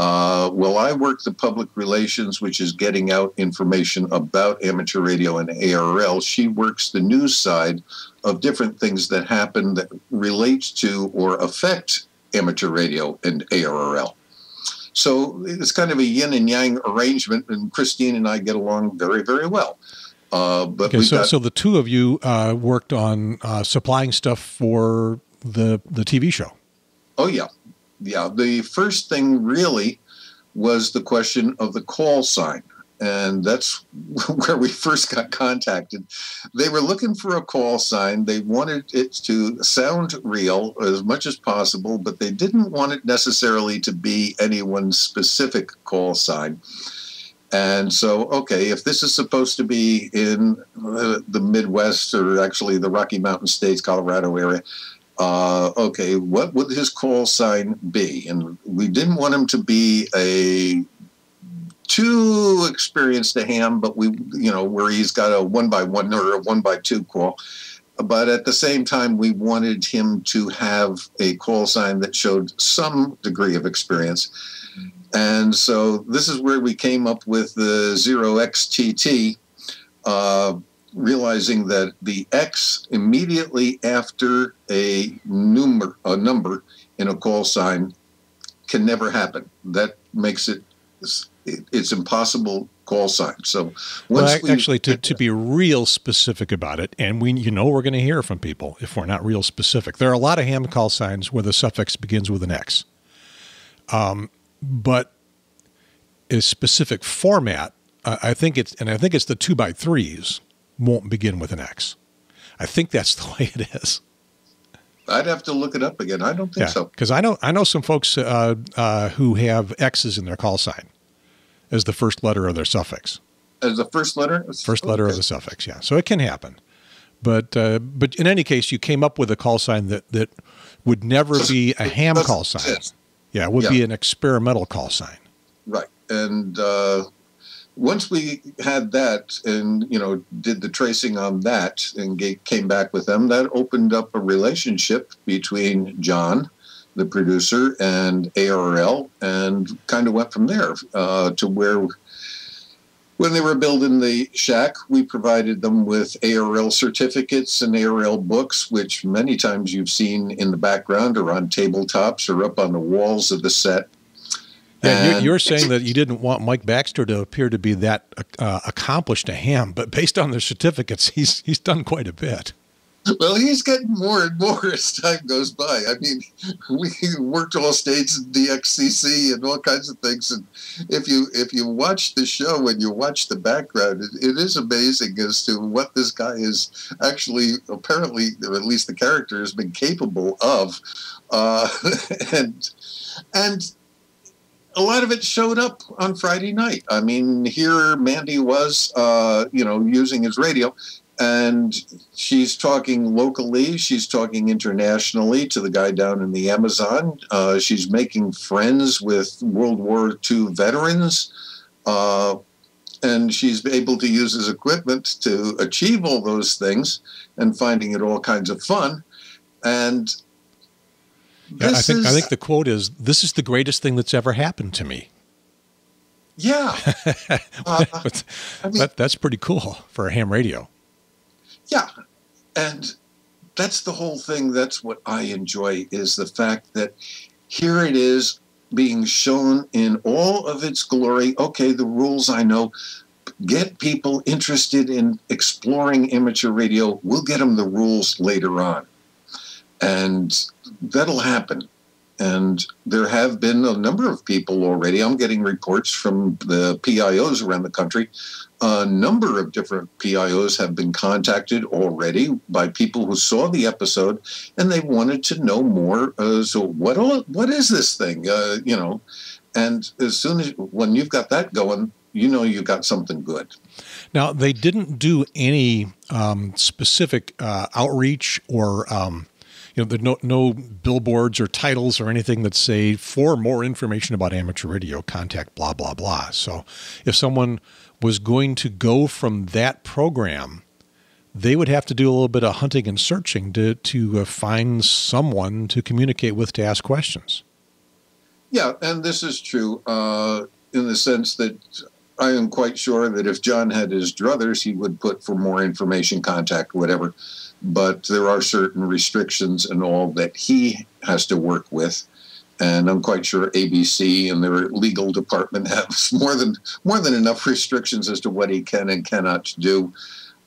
Well, I work the public relations, which is getting out information about amateur radio and ARL. She works the news side of different things that happen that relates to or affect amateur radio and ARRL. So it's kind of a yin and yang arrangement, and Christine and I get along very, very well. So the two of you worked on supplying stuff for the TV show. Oh, yeah. Yeah. The first thing really was the question of the call sign. And that's where we first got contacted. They were looking for a call sign. They wanted it to sound real as much as possible, but they didn't want it necessarily to be anyone's specific call sign. And so, okay, if this is supposed to be in the Midwest, or actually the Rocky Mountain States, Colorado area, okay, what would his call sign be? And we didn't want him to be a... too experienced a ham, but we, you know, where he's got a 1x1 or a 1x2 call. But at the same time, we wanted him to have a call sign that showed some degree of experience. And so this is where we came up with the K0XTT, realizing that the X immediately after a number in a call sign can never happen. That makes it... It's impossible call sign. So to be real specific about it, and we're going to hear from people if we're not real specific. There are a lot of ham call signs where the suffix begins with an X, but a specific format, I think it's the 2x3s won't begin with an X. I think that's the way it is. I'd have to look it up again. I don't think so. Because I know some folks who have X's in their call sign as the first letter of their suffix. As the first letter? First letter of the suffix, yeah. So it can happen. But in any case, you came up with a call sign that would never be a ham call sign. Yeah, it would be an experimental call sign. Right. And once we had that and, did the tracing on that and came back with them, that opened up a relationship between John, the producer, and ARL, and kind of went from there to where when they were building the shack, we provided them with ARL certificates and ARL books, which many times you've seen in the background or on tabletops or up on the walls of the set. Yeah, you're saying that you didn't want Mike Baxter to appear to be that accomplished a ham, but based on their certificates, he's done quite a bit. Well, he's getting more and more as time goes by. I mean, we worked all states in DXCC and all kinds of things. And if you watch the show and you watch the background, it is amazing as to what this guy is actually, apparently, or at least the character has been capable of. And a lot of it showed up on Friday night. I mean, here Mandy was, using his radio. And she's talking locally. She's talking internationally to the guy down in the Amazon. She's making friends with World War II veterans. And she's able to use his equipment to achieve all those things and finding it all kinds of fun. And yeah, I think the quote is, "This is the greatest thing that's ever happened to me." Yeah. That's pretty cool for a ham radio. Yeah, and that's the whole thing. That's what I enjoy, is the fact that here it is being shown in all of its glory. Okay, the rules I know. Get people interested in exploring amateur radio. We'll get them the rules later on. And that'll happen. And there have been a number of people already. I'm getting reports from the PIOs around the country. A number of different PIOs have been contacted already by people who saw the episode, and they wanted to know more. So what is this thing? And as soon as when you've got that going, you've got something good. Now, they didn't do any specific outreach or there's no billboards or titles or anything that say, "For more information about amateur radio, contact blah, blah, blah." So if someone was going to go from that program, they would have to do a little bit of hunting and searching to find someone to communicate with, to ask questions. Yeah, and this is true in the sense that I am quite sure that if John had his druthers, he would put for more information, contact, whatever. But there are certain restrictions and all that he has to work with. And I'm quite sure ABC and their legal department have more than enough restrictions as to what he can and cannot do.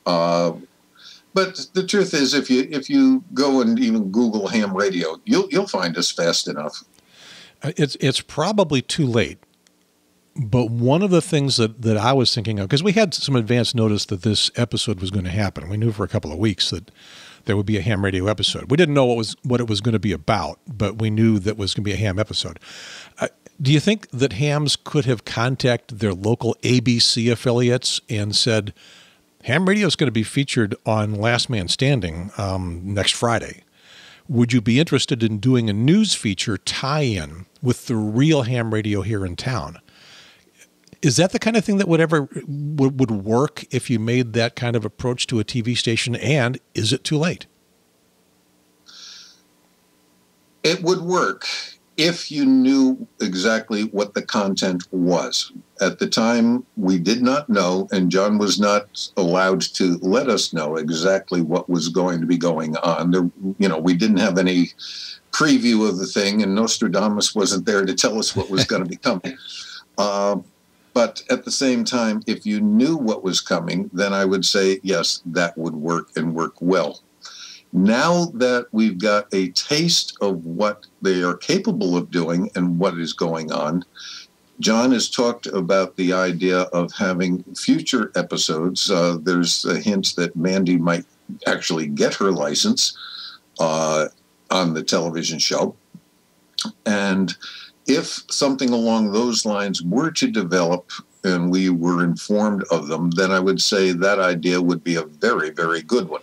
But the truth is, if you go and even Google ham radio, you'll find us fast enough. It's probably too late. But one of the things that I was thinking of, because we had some advance notice that this episode was going to happen. We knew for a couple of weeks that there would be a ham radio episode. We didn't know what it was going to be about, but we knew that it was going to be a ham episode. Do you think that hams could have contacted their local ABC affiliates and said, ham radio is going to be featured on Last Man Standing next Friday? Would you be interested in doing a news feature tie-in with the real ham radio here in town? Is that the kind of thing that would work if you made that kind of approach to a TV station, and is it too late? It would work if you knew exactly what the content was. At the time, we did not know, and John was not allowed to let us know exactly what was going to be going on. There, you know, we didn't have any preview of the thing, and Nostradamus wasn't there to tell us what was going to be coming. But at the same time, if you knew what was coming, then I would say, yes, that would work and work well. Now that we've got a taste of what they are capable of doing and what is going on, John has talked about the idea of having future episodes. There's a hint that Mandy might actually get her license on the television show. And if something along those lines were to develop and we were informed of them, then I would say that idea would be a very, very good one.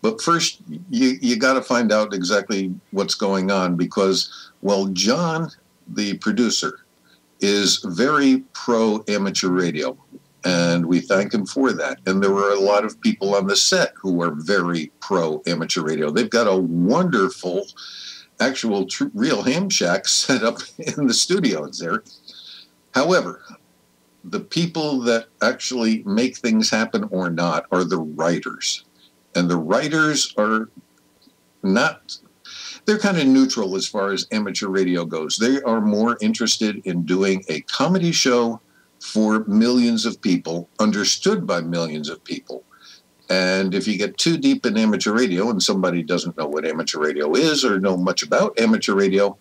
But first, you got to find out exactly what's going on because, well, John, the producer, is very pro-amateur radio, and we thank him for that. And there were a lot of people on the set who are very pro-amateur radio. They've got a wonderful actual real ham shack set up in the studios there. However, the people that actually make things happen or not are the writers. And the writers are not, they're kind of neutral as far as amateur radio goes. They are more interested in doing a comedy show for millions of people, understood by millions of people. And if you get too deep in amateur radio and somebody doesn't know what amateur radio is or know much about amateur radio,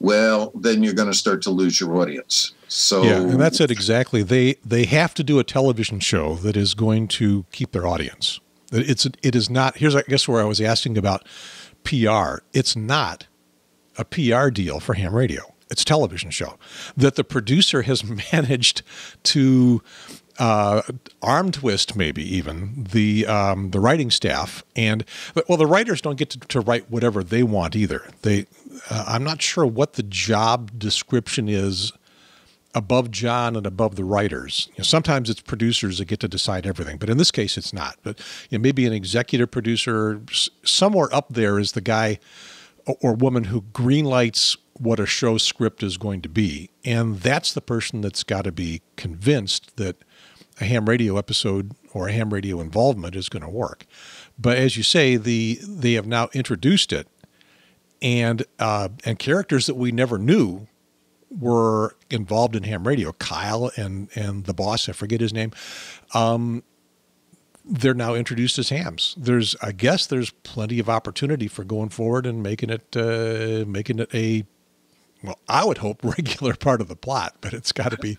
well, then you're going to start to lose your audience. So yeah, and that's it exactly. They have to do a television show that is going to keep their audience. It is not, here's I guess where I was asking about PR. It's not a PR deal for ham radio. It's a television show that the producer has managed to arm twist, maybe even the writing staff, and well, the writers don't get to write whatever they want either. They, I'm not sure what the job description is above John and above the writers. You know, sometimes it's producers that get to decide everything, but in this case, it's not. But you know, maybe an executive producer somewhere up there is the guy or woman who greenlights what a show script is going to be, and that's the person that's got to be convinced that a ham radio episode or a ham radio involvement is going to work. But as you say, they have now introduced it, and characters that we never knew were involved in ham radio. Kyle and the boss, I forget his name. They're now introduced as hams. There's, I guess, there's plenty of opportunity for going forward and making it a, well, I would hope regular part of the plot, but it's got to be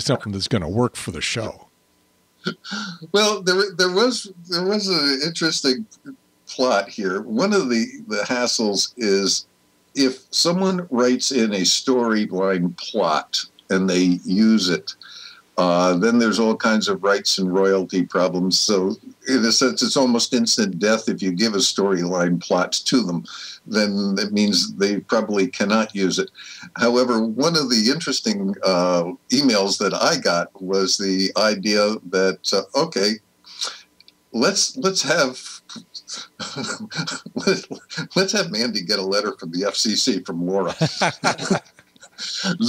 something that's going to work for the show. Well, there was an interesting plot here. One of the hassles is if someone writes in a storyline plot and they use it, then there's all kinds of rights and royalty problems. So in a sense, it's almost instant death. If you give a storyline plot to them, then that means they probably cannot use it. However, one of the interesting emails that I got was the idea that, okay, let's have let's have Mandy get a letter from the FCC from Laura.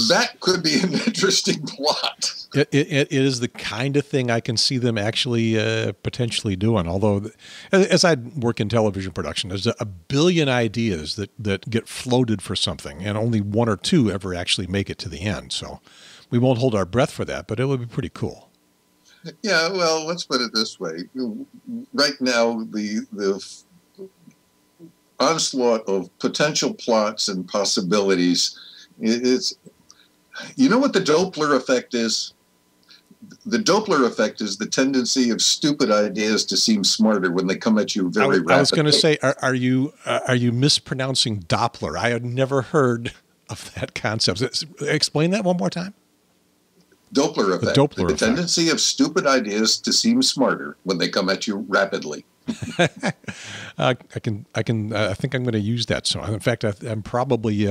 That could be an interesting plot. It is the kind of thing I can see them actually potentially doing. Although, as I work in television production, there's a billion ideas that get floated for something, and only one or two ever actually make it to the end. So we won't hold our breath for that, but it would be pretty cool. Yeah, well, let's put it this way. Right now, the onslaught of potential plots and possibilities, you know what the Doppler effect is? The Doppler effect is the tendency of stupid ideas to seem smarter when they come at you very rapidly. I was going to say, are you mispronouncing Doppler? I had never heard of that concept. Explain that one more time. Doppler effect. The tendency of stupid ideas to seem smarter when they come at you rapidly. I think I'm going to use that. So, in fact, I'm probably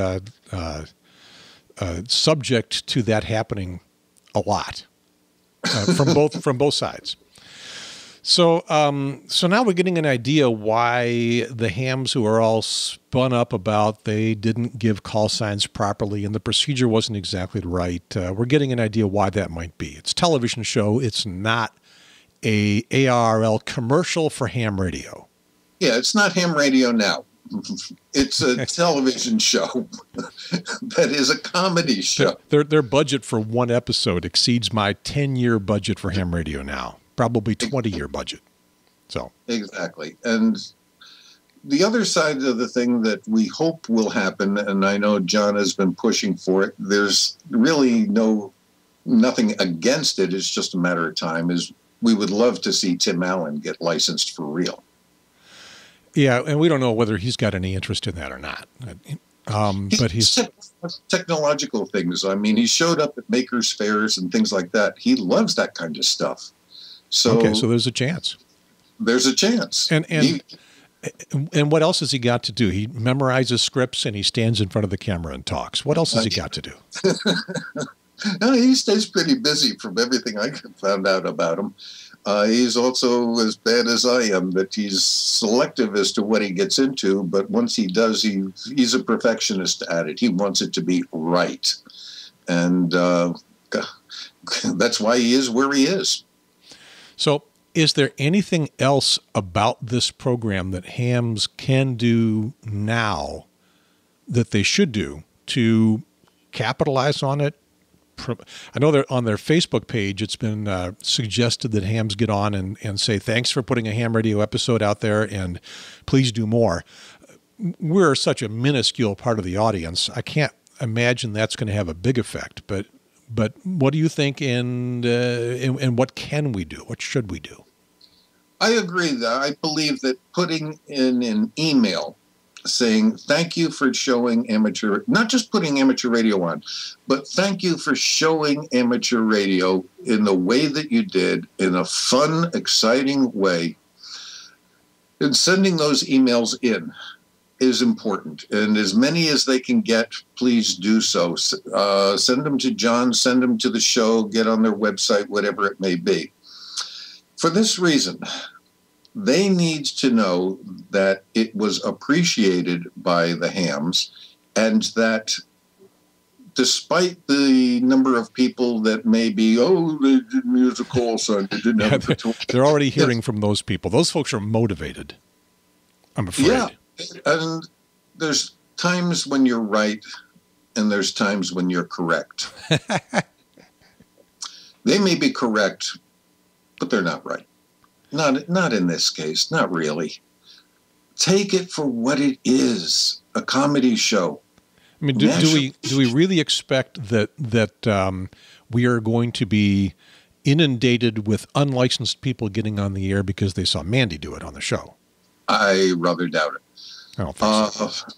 subject to that happening a lot from both sides. So, so now we're getting an idea why the hams who are all spun up about they didn't give call signs properly and the procedure wasn't exactly right. We're getting an idea why that might be. It's a television show. It's not a ARL commercial for ham radio. Yeah, it's not Ham Radio Now. It's a television show that is a comedy show. Their budget for one episode exceeds my 10-year budget for Ham Radio Now. Probably 20-year budget. So exactly. And the other side of the thing that we hope will happen, and I know John has been pushing for it, there's really nothing against it, it's just a matter of time, is we would love to see Tim Allen get licensed for real. Yeah, and we don't know whether he's got any interest in that or not. But he's technological things. I mean, he showed up at makers' fairs and things like that. He loves that kind of stuff. So, okay, so there's a chance. There's a chance. And what else has he got to do? He memorizes scripts and he stands in front of the camera and talks. What else has he got to do? No, he stays pretty busy from everything I found out about him. He's also as bad as I am that he's selective as to what he gets into. But once he does, he's a perfectionist at it. He wants it to be right. And that's why he is where he is. So is there anything else about this program that hams can do now that they should do to capitalize on it? I know they're on their Facebook page, it's been suggested that hams get on and say, thanks for putting a ham radio episode out there and please do more. We're such a minuscule part of the audience. I can't imagine that's going to have a big effect, but what do you think, and what can we do? What should we do? I agree. I believe that putting in an email saying, thank you for showing amateur, not just putting amateur radio on, but thank you for showing amateur radio in the way that you did, in a fun, exciting way, and sending those emails in is important, and as many as they can get, please do so. Send them to John, send them to the show, get on their website, whatever it may be. For this reason, they need to know that it was appreciated by the hams, and that despite the number of people that may be, oh, they didn't use a call sign, they didn't have a tool. They're already hearing from those people. Those folks are motivated, I'm afraid. Yeah. And there's times when you're right, and there's times when you're correct. They may be correct, but they're not right. Not in this case, not really. Take it for what it is, a comedy show. I mean, do we really expect that we are going to be inundated with unlicensed people getting on the air because they saw Mandy do it on the show? I rather doubt it. I don't think so.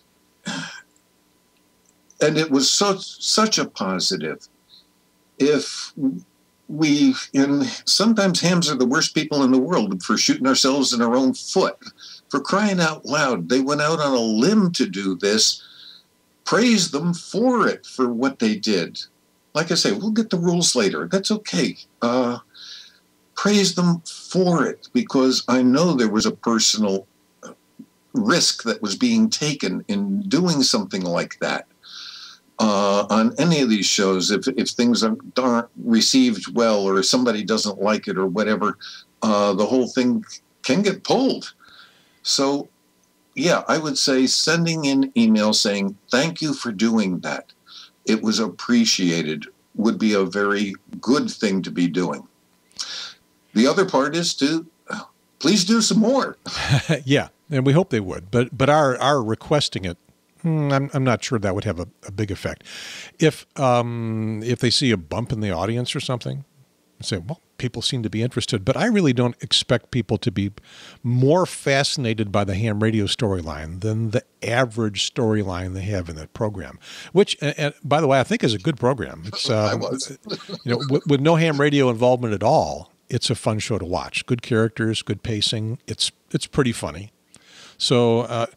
And it was such a positive. If we, and sometimes hams are the worst people in the world for shooting ourselves in our own foot. For crying out loud, they went out on a limb to do this. Praise them for it, for what they did. Like I say, we'll get the rules later. That's okay. Praise them for it, because I know there was a personal risk that was being taken in doing something like that. on any of these shows, if things aren't received well or somebody doesn't like it or whatever, the whole thing can get pulled. So, yeah, I would say sending in email saying, thank you for doing that, it was appreciated, would be a very good thing to be doing. The other part is to please do some more. Yeah, and we hope they would. But our requesting it, I'm not sure that would have a big effect. If they see a bump in the audience or something, say, well, people seem to be interested, but I really don't expect people to be more fascinated by the ham radio storyline than the average storyline they have in that program, which, and by the way, I think is a good program. It's, you know, with no ham radio involvement at all, it's a fun show to watch. Good characters, good pacing. It's pretty funny. So,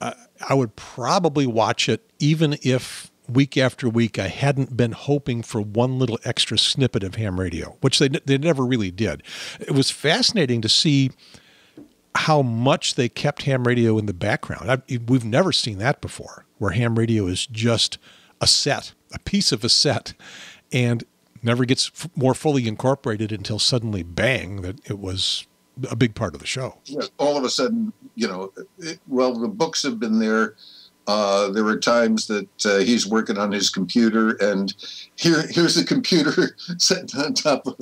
I would probably watch it even if week after week I hadn't been hoping for one little extra snippet of ham radio, which they never really did. It was fascinating to see how much they kept ham radio in the background. We've never seen that before, where ham radio is just a set, a piece of a set, and never gets more fully incorporated until suddenly, bang, that it was a big part of the show. Yeah, all of a sudden, you know, well, the books have been there. There were times that he's working on his computer, and here's the computer sitting on top of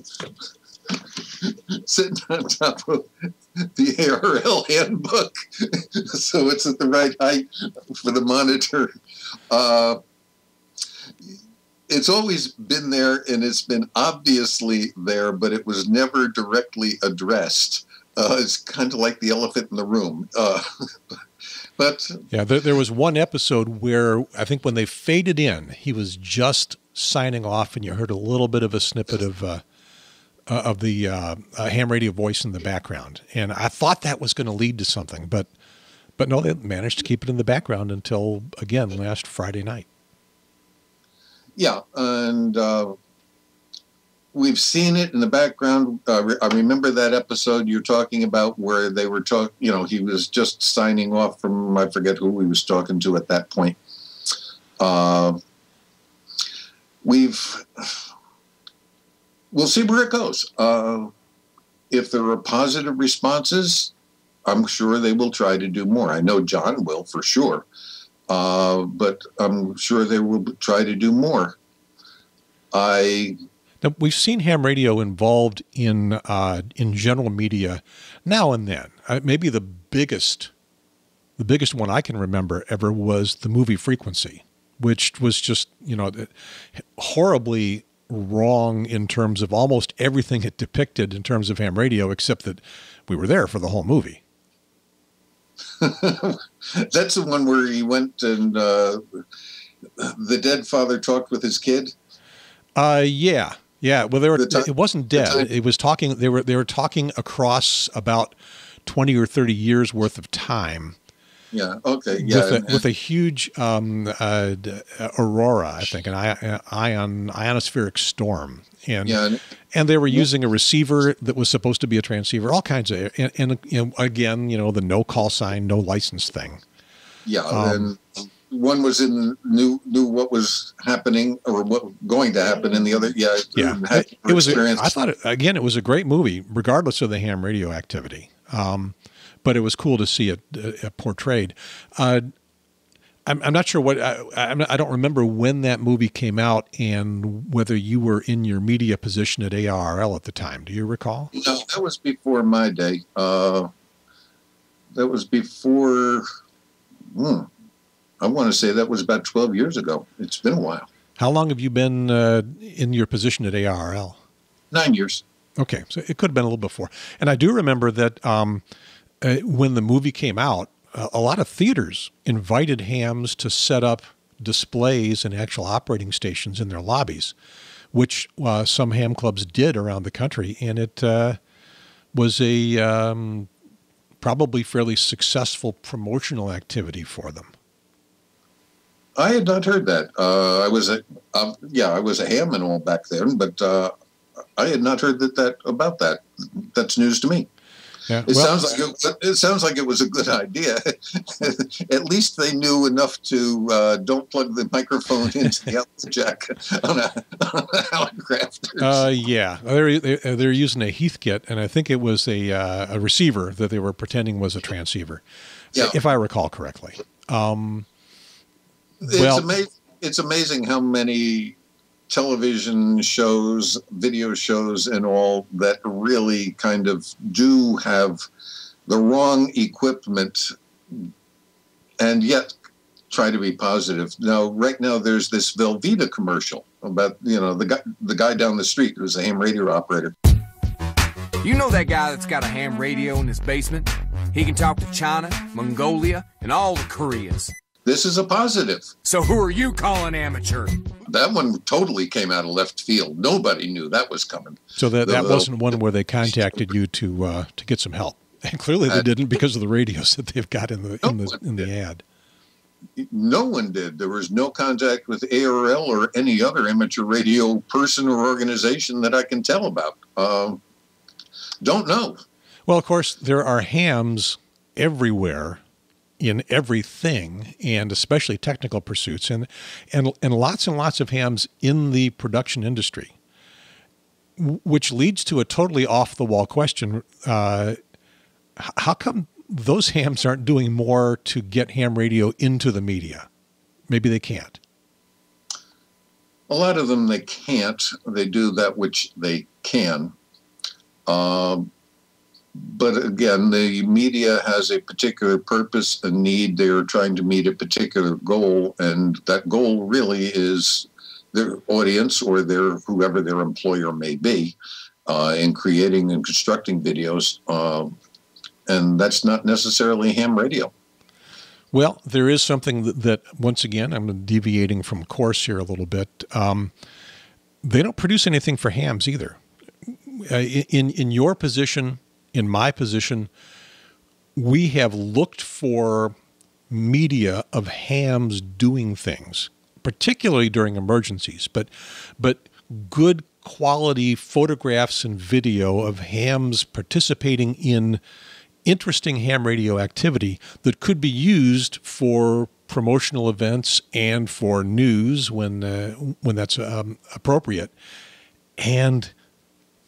the ARL handbook, so it's at the right height for the monitor. It's always been there, and it's been obviously there, but it was never directly addressed. It's kind of like the elephant in the room. But yeah, there was one episode where I think when they faded in, he was just signing off, and you heard a little bit of a snippet of the ham radio voice in the background. And I thought that was going to lead to something, but no, they managed to keep it in the background until, again, last Friday night. Yeah, and we've seen it in the background. I remember that episode you're talking about where they were talking, you know, he was just signing off from, I forget who he was talking to at that point. We'll see where it goes. If there are positive responses, I'm sure they will try to do more. I know John will for sure. But I'm sure they will try to do more. Now, we've seen ham radio involved in general media now and then. Maybe the biggest one I can remember ever was the movie Frequency, which was just, you know, horribly wrong in terms of almost everything it depicted in terms of ham radio, except that we were there for the whole movie. That's the one where he went and the dead father talked with his kid. Yeah. Well, it wasn't dead. It was talking. They were talking across about 20 or 30 years worth of time. Yeah. Okay. Yeah. With a huge aurora, I think, an ionospheric storm, and they were using a receiver that was supposed to be a transceiver, all kinds of, and again, you know, the no call sign, no license thing. Yeah. And one was in knew what was happening or what was going to happen, and the other, yeah. It was. I thought it was a great movie, regardless of the ham radio activity. But it was cool to see it portrayed. I'm not sure what I don't remember when that movie came out and whether you were in your media position at ARRL at the time. Do you recall? No, that was before my day. That was before. I want to say that was about 12 years ago. It's been a while. How long have you been in your position at ARRL? 9 years. Okay, so it could have been a little before. And I do remember that when the movie came out, a lot of theaters invited hams to set up displays and actual operating stations in their lobbies, which some ham clubs did around the country. And it was a probably fairly successful promotional activity for them. I had not heard that. I was a ham and all back then, but I had not heard about that. That's news to me. Yeah. It sounds like it was a good idea. At least they knew enough to don't plug the microphone into the output jack on a Hallicrafters. Yeah, they're using a Heathkit, and I think it was a receiver that they were pretending was a transceiver, yeah, if I recall correctly. It's amazing how many television shows, video shows, and all that really kind of do have the wrong equipment and yet try to be positive. Now, right now, there's this Velveeta commercial about, you know, the guy down the street who's a ham radio operator. You know that guy that's got a ham radio in his basement? He can talk to China, Mongolia, and all the Koreas. This is a positive. So who are you calling amateur? That one totally came out of left field. Nobody knew that was coming. So that wasn't one where they contacted you to get some help. And clearly they didn't, because of the radios that they've got in the ad. No one did. There was no contact with ARL or any other amateur radio person or organization that I can tell about. Don't know. Well, of course, there are hams everywhere, in everything, and especially technical pursuits, and lots of hams in the production industry, which leads to a totally off-the-wall question. How come those hams aren't doing more to get ham radio into the media? Maybe they can't. A lot of them, they can't. They do that which they can. But again, the media has a particular purpose, a need. They are trying to meet a particular goal, and that goal really is their audience or their whoever their employer may be in creating and constructing videos. And that's not necessarily ham radio. Well, there is something that once again, I'm deviating from course here a little bit. They don't produce anything for hams either. In your position, in my position, we have looked for media of hams doing things, particularly during emergencies, but good quality photographs and video of hams participating in interesting ham radio activity that could be used for promotional events and for news when that's appropriate. And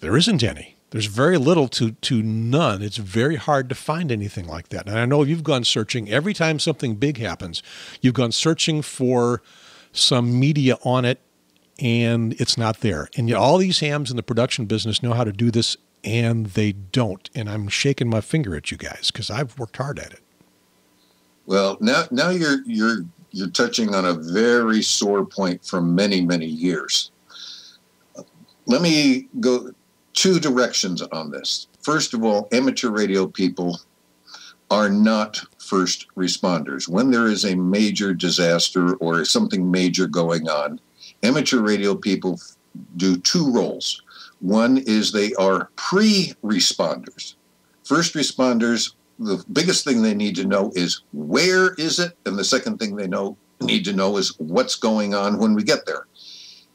there isn't any. There's very little to none. It's very hard to find anything like that. And I know you've gone searching. Every time something big happens, you've gone searching for some media on it, and it's not there. And yet all these hams in the production business know how to do this, and they don't. And I'm shaking my finger at you guys because I've worked hard at it. Well, now you're touching on a very sore point for many, many years. Let me go two directions on this. First of all, amateur radio people are not first responders. When there is a major disaster or something major going on, amateur radio people do two roles. One is they are pre-responders. First responders, the biggest thing they need to know is where is it? And the second thing they need to know is what's going on when we get there.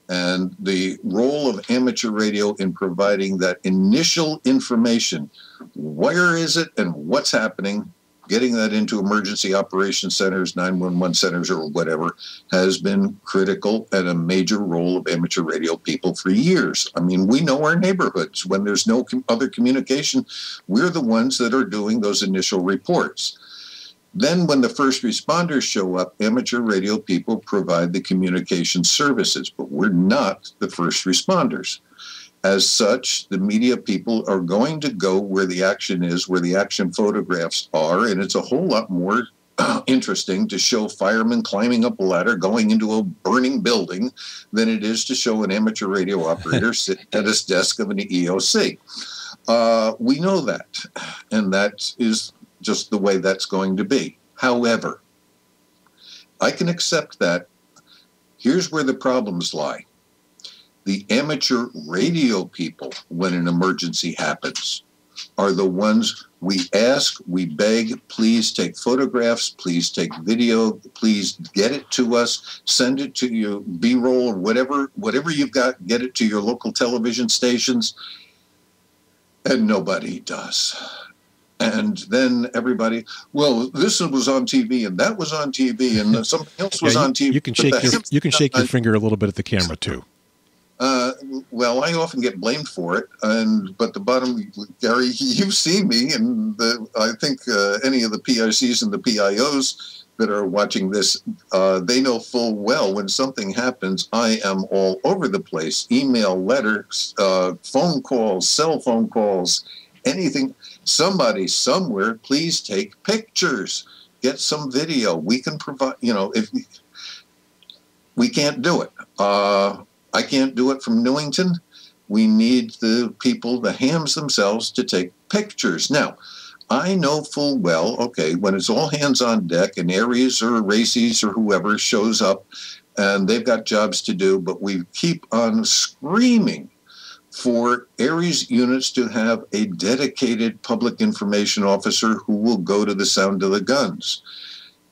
And the role of amateur radio in providing that initial information, where is it and what's happening, getting that into emergency operations centers, 911 centers or whatever, has been critical and a major role of amateur radio people for years. I mean, we know our neighborhoods. When there's no other communication, we're the ones that are doing those initial reports. Then when the first responders show up, amateur radio people provide the communication services, but we're not the first responders. As such, the media people are going to go where the action is, where the action photographs are, and it's a whole lot more interesting to show firemen climbing up a ladder, going into a burning building, than it is to show an amateur radio operator sitting at his desk of an EOC. We know that, and that is just the way that's going to be. However, I can accept that. Here's where the problems lie. The amateur radio people, when an emergency happens, are the ones we ask, we beg, please take photographs, please take video, please get it to us, send it to your B-roll, whatever you've got, get it to your local television stations. And nobody does. And then everybody, well, this was on TV and that was on TV and something else was on TV. You can shake your finger a little bit at the camera too. Well, I often get blamed for it, but the bottom, Gary, you've seen me, and I think any of the PICs and the PIOs that are watching this, they know full well when something happens, I am all over the place. Email, letters, phone calls, cell phone calls, anything. Somebody somewhere, please take pictures, get some video. We can provide, if we can't do it. I can't do it from Newington. We need the people, the hams themselves, to take pictures. Now, I know full well, okay, when it's all hands on deck and ARES or RACES or whoever shows up and they've got jobs to do, but we keep on screaming for ARES units to have a dedicated public information officer who will go to the sound of the guns.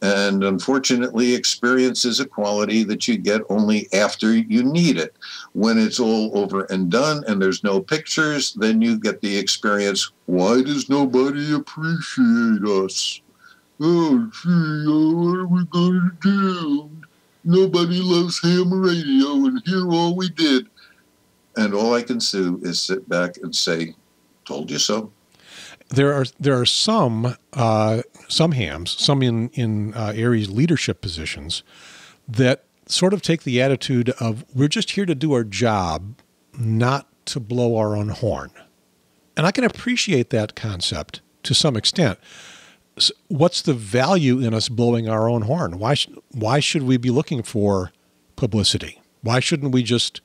And unfortunately, experience is a quality that you get only after you need it. When it's all over and done and there's no pictures, then you get the experience, why does nobody appreciate us? Oh, gee, what are we going to do? Nobody loves ham radio, and here all we did. And all I can do is sit back and say, told you so. There are some hams, some in ARES leadership positions that sort of take the attitude of, we're just here to do our job, not to blow our own horn. And I can appreciate that concept to some extent. So what's the value in us blowing our own horn? Why should we be looking for publicity? Why shouldn't we just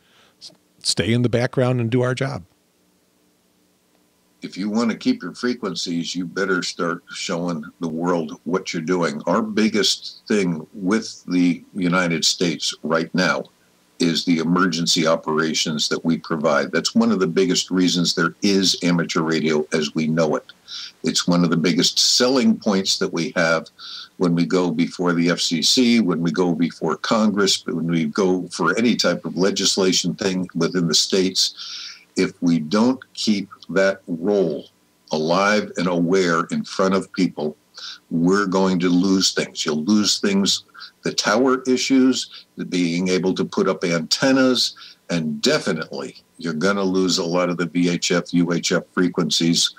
stay in the background and do our job? If you want to keep your frequencies, you better start showing the world what you're doing. Our biggest thing with the United States right now is the emergency operations that we provide. That's one of the biggest reasons there is amateur radio as we know it. It's one of the biggest selling points that we have when we go before the FCC, when we go before Congress, when we go for any type of legislation thing within the states. If we don't keep that role alive and aware in front of people, we're going to lose things. You'll lose things, the tower issues, the being able to put up antennas, and definitely you're going to lose a lot of the VHF, UHF frequencies.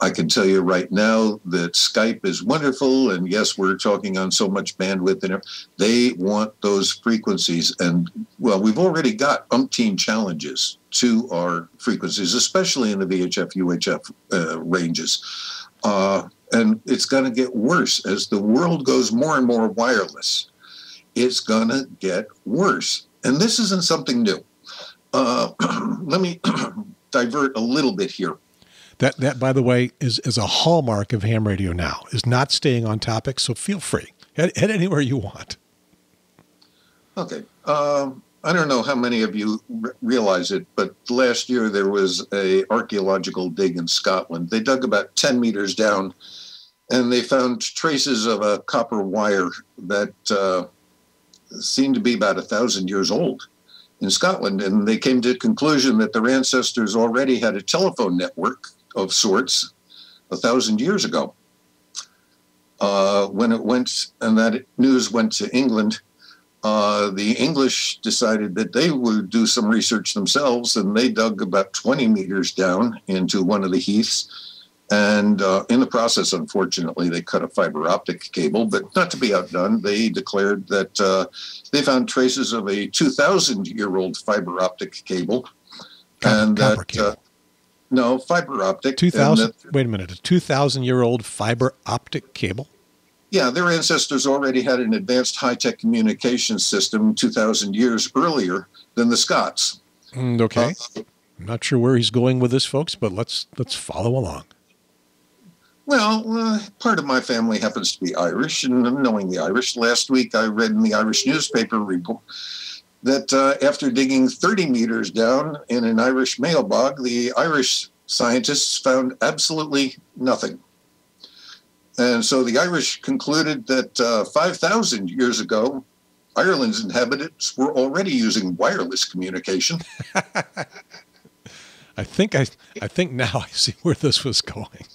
I can tell you right now that Skype is wonderful, and yes, we're talking on so much bandwidth, and they want those frequencies. And, well, we've already got umpteen challenges to our frequencies, especially in the VHF, UHF ranges. And it's going to get worse as the world goes more and more wireless. It's going to get worse. And this isn't something new. Let me divert a little bit here. That, by the way, is a hallmark of Ham Radio Now, is not staying on topic, so feel free. Head anywhere you want. Okay. I don't know how many of you realize it, but last year there was an archaeological dig in Scotland. They dug about 10 meters down, and they found traces of a copper wire that seemed to be about 1,000 years old in Scotland. And they came to the conclusion that their ancestors already had a telephone network of sorts 1,000 years ago. When it went, and that news went to England, the English decided that they would do some research themselves, and they dug about 20 meters down into one of the heaths. And in the process, unfortunately, they cut a fiber optic cable, but not to be outdone, they declared that they found traces of a 2,000-year-old fiber optic cable. No, fiber optic. 2,000? Wait a minute. A 2,000-year-old fiber optic cable? Yeah, their ancestors already had an advanced high-tech communication system 2,000 years earlier than the Scots. Okay. I'm not sure where he's going with this, folks, but let's follow along. Well, part of my family happens to be Irish, and knowing the Irish, last week I read in the Irish newspaper report that after digging 30 meters down in an Irish mail bog, the Irish scientists found absolutely nothing. And so the Irish concluded that 5,000 years ago, Ireland's inhabitants were already using wireless communication. I think now I see where this was going.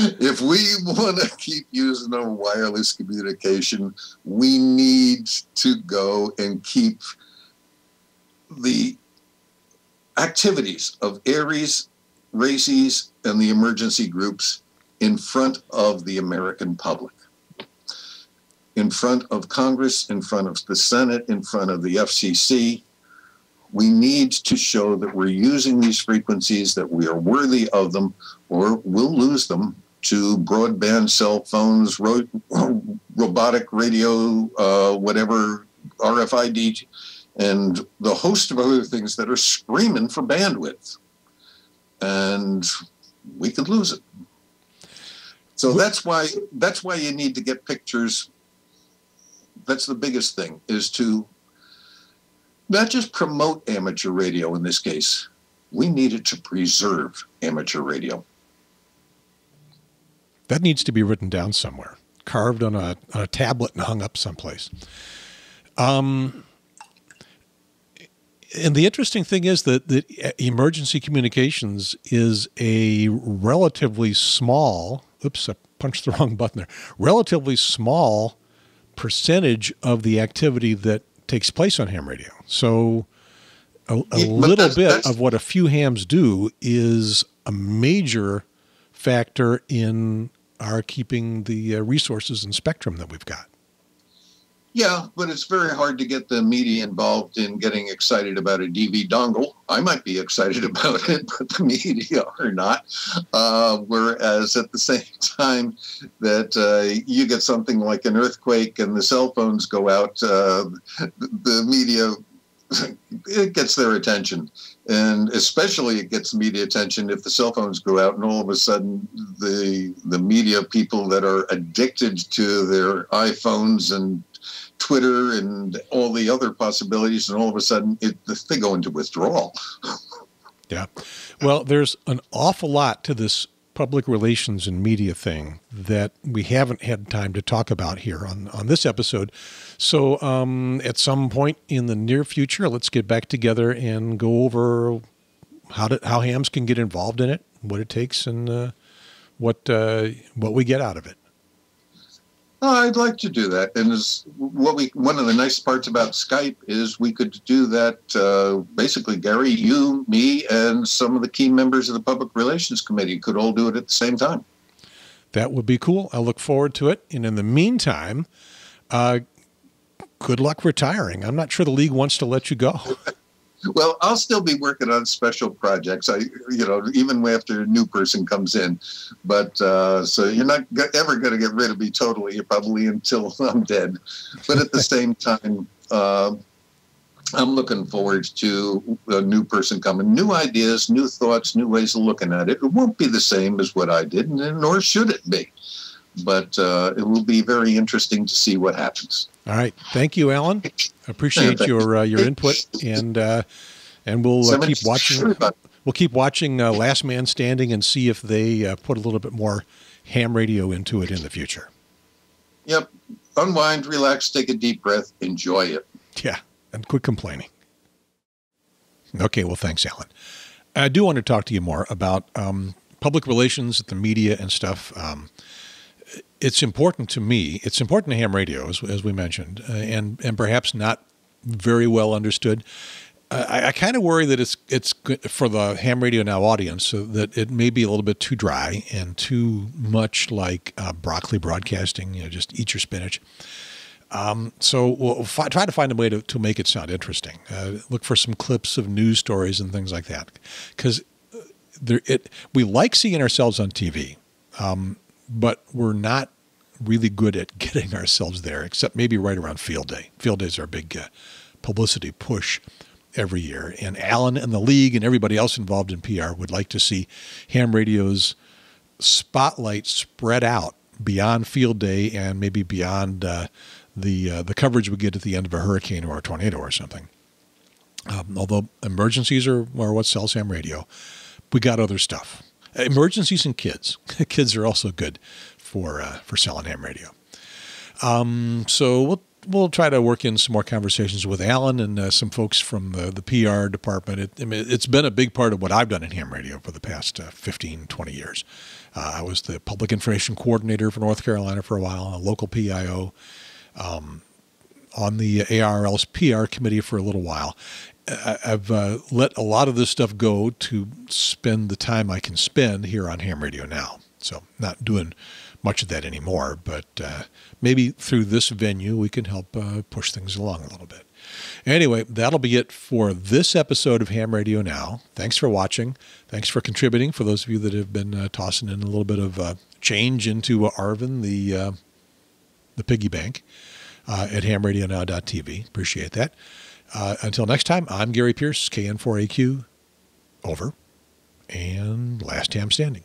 If we want to keep using our wireless communication, we need to go and keep the activities of ARES, RACES, and the emergency groups in front of the American public, in front of Congress, in front of the Senate, in front of the FCC. We need to show that we're using these frequencies, that we are worthy of them, or we'll lose them to broadband, cell phones, robotic radio, whatever, RFID, and the host of other things that are screaming for bandwidth. And we could lose it. So that's why you need to get pictures. That's the biggest thing, is to not just promote amateur radio in this case. We needed to preserve amateur radio. That needs to be written down somewhere, carved on a tablet and hung up someplace. And the interesting thing is that emergency communications is a relatively small, oops, I punched the wrong button there, relatively small percentage of the activity that takes place on ham radio. So a little bit of what a few hams do is a major factor in our keeping the resources and spectrum that we've got. Yeah, but it's very hard to get the media involved in getting excited about a DV dongle. I might be excited about it, but the media are not. Whereas at the same time that you get something like an earthquake and the cell phones go out, the media, it gets their attention. And especially it gets media attention if the cell phones go out and all of a sudden the media people that are addicted to their iPhones and Twitter and all the other possibilities, and all of a sudden they go into withdrawal. Yeah. Well, there's an awful lot to this public relations and media thing that we haven't had time to talk about here on this episode. So at some point in the near future, let's get back together and go over how hams can get involved in it, what it takes, and what we get out of it. Oh, I'd like to do that. And one of the nice parts about Skype is we could do that, basically, Gary, you, me, and some of the key members of the Public Relations Committee could all do it at the same time. That would be cool. I look forward to it. And in the meantime, good luck retiring. I'm not sure the league wants to let you go. Well, I'll still be working on special projects. Even after a new person comes in, but so you're not ever going to get rid of me totally, probably until I'm dead. But at the same time, I'm looking forward to a new person coming, new ideas, new thoughts, new ways of looking at it. It won't be the same as what I did, nor should it be. But it will be very interesting to see what happens. All right. Thank you, Alan. Appreciate your input, and we'll keep watching. We'll keep watching Last Man Standing and see if they put a little bit more ham radio into it in the future. Yep. Unwind, relax, take a deep breath, enjoy it. Yeah, and quit complaining. Okay. Well, thanks, Alan. I do want to talk to you more about public relations, the media, and stuff. It's important to me. It's important to ham radio, as we mentioned, and perhaps not very well understood. I kind of worry that it's good for the Ham Radio Now audience, so that it may be a little bit too dry and too much like broccoli broadcasting. You know, just eat your spinach. So we'll try to find a way to make it sound interesting. Look for some clips of news stories and things like that, because we like seeing ourselves on TV. But we're not really good at getting ourselves there, except maybe right around field day. Field days are a big publicity push every year. And Alan and the league and everybody else involved in PR would like to see ham radio's spotlight spread out beyond field day and maybe beyond the coverage we get at the end of a hurricane or a tornado or something. Although emergencies are what sells ham radio, we got other stuff. Emergencies and kids. Kids are also good for selling ham radio. So we'll we'll try to work in some more conversations with Alan and some folks from the PR department. It's been a big part of what I've done in ham radio for the past 15, 20 years. I was the public information coordinator for North Carolina for a while, a local PIO, on the ARL's PR committee for a little while. I've let a lot of this stuff go to spend the time I can spend here on Ham Radio Now. So not doing much of that anymore, but maybe through this venue we can help push things along a little bit. Anyway, that'll be it for this episode of Ham Radio Now. Thanks for watching. Thanks for contributing, for those of you that have been tossing in a little bit of change into ARVN, the piggy bank, at hamradionow.tv. Appreciate that. Until next time, I'm Gary Pierce, KN4AQ, over, and last ham standing.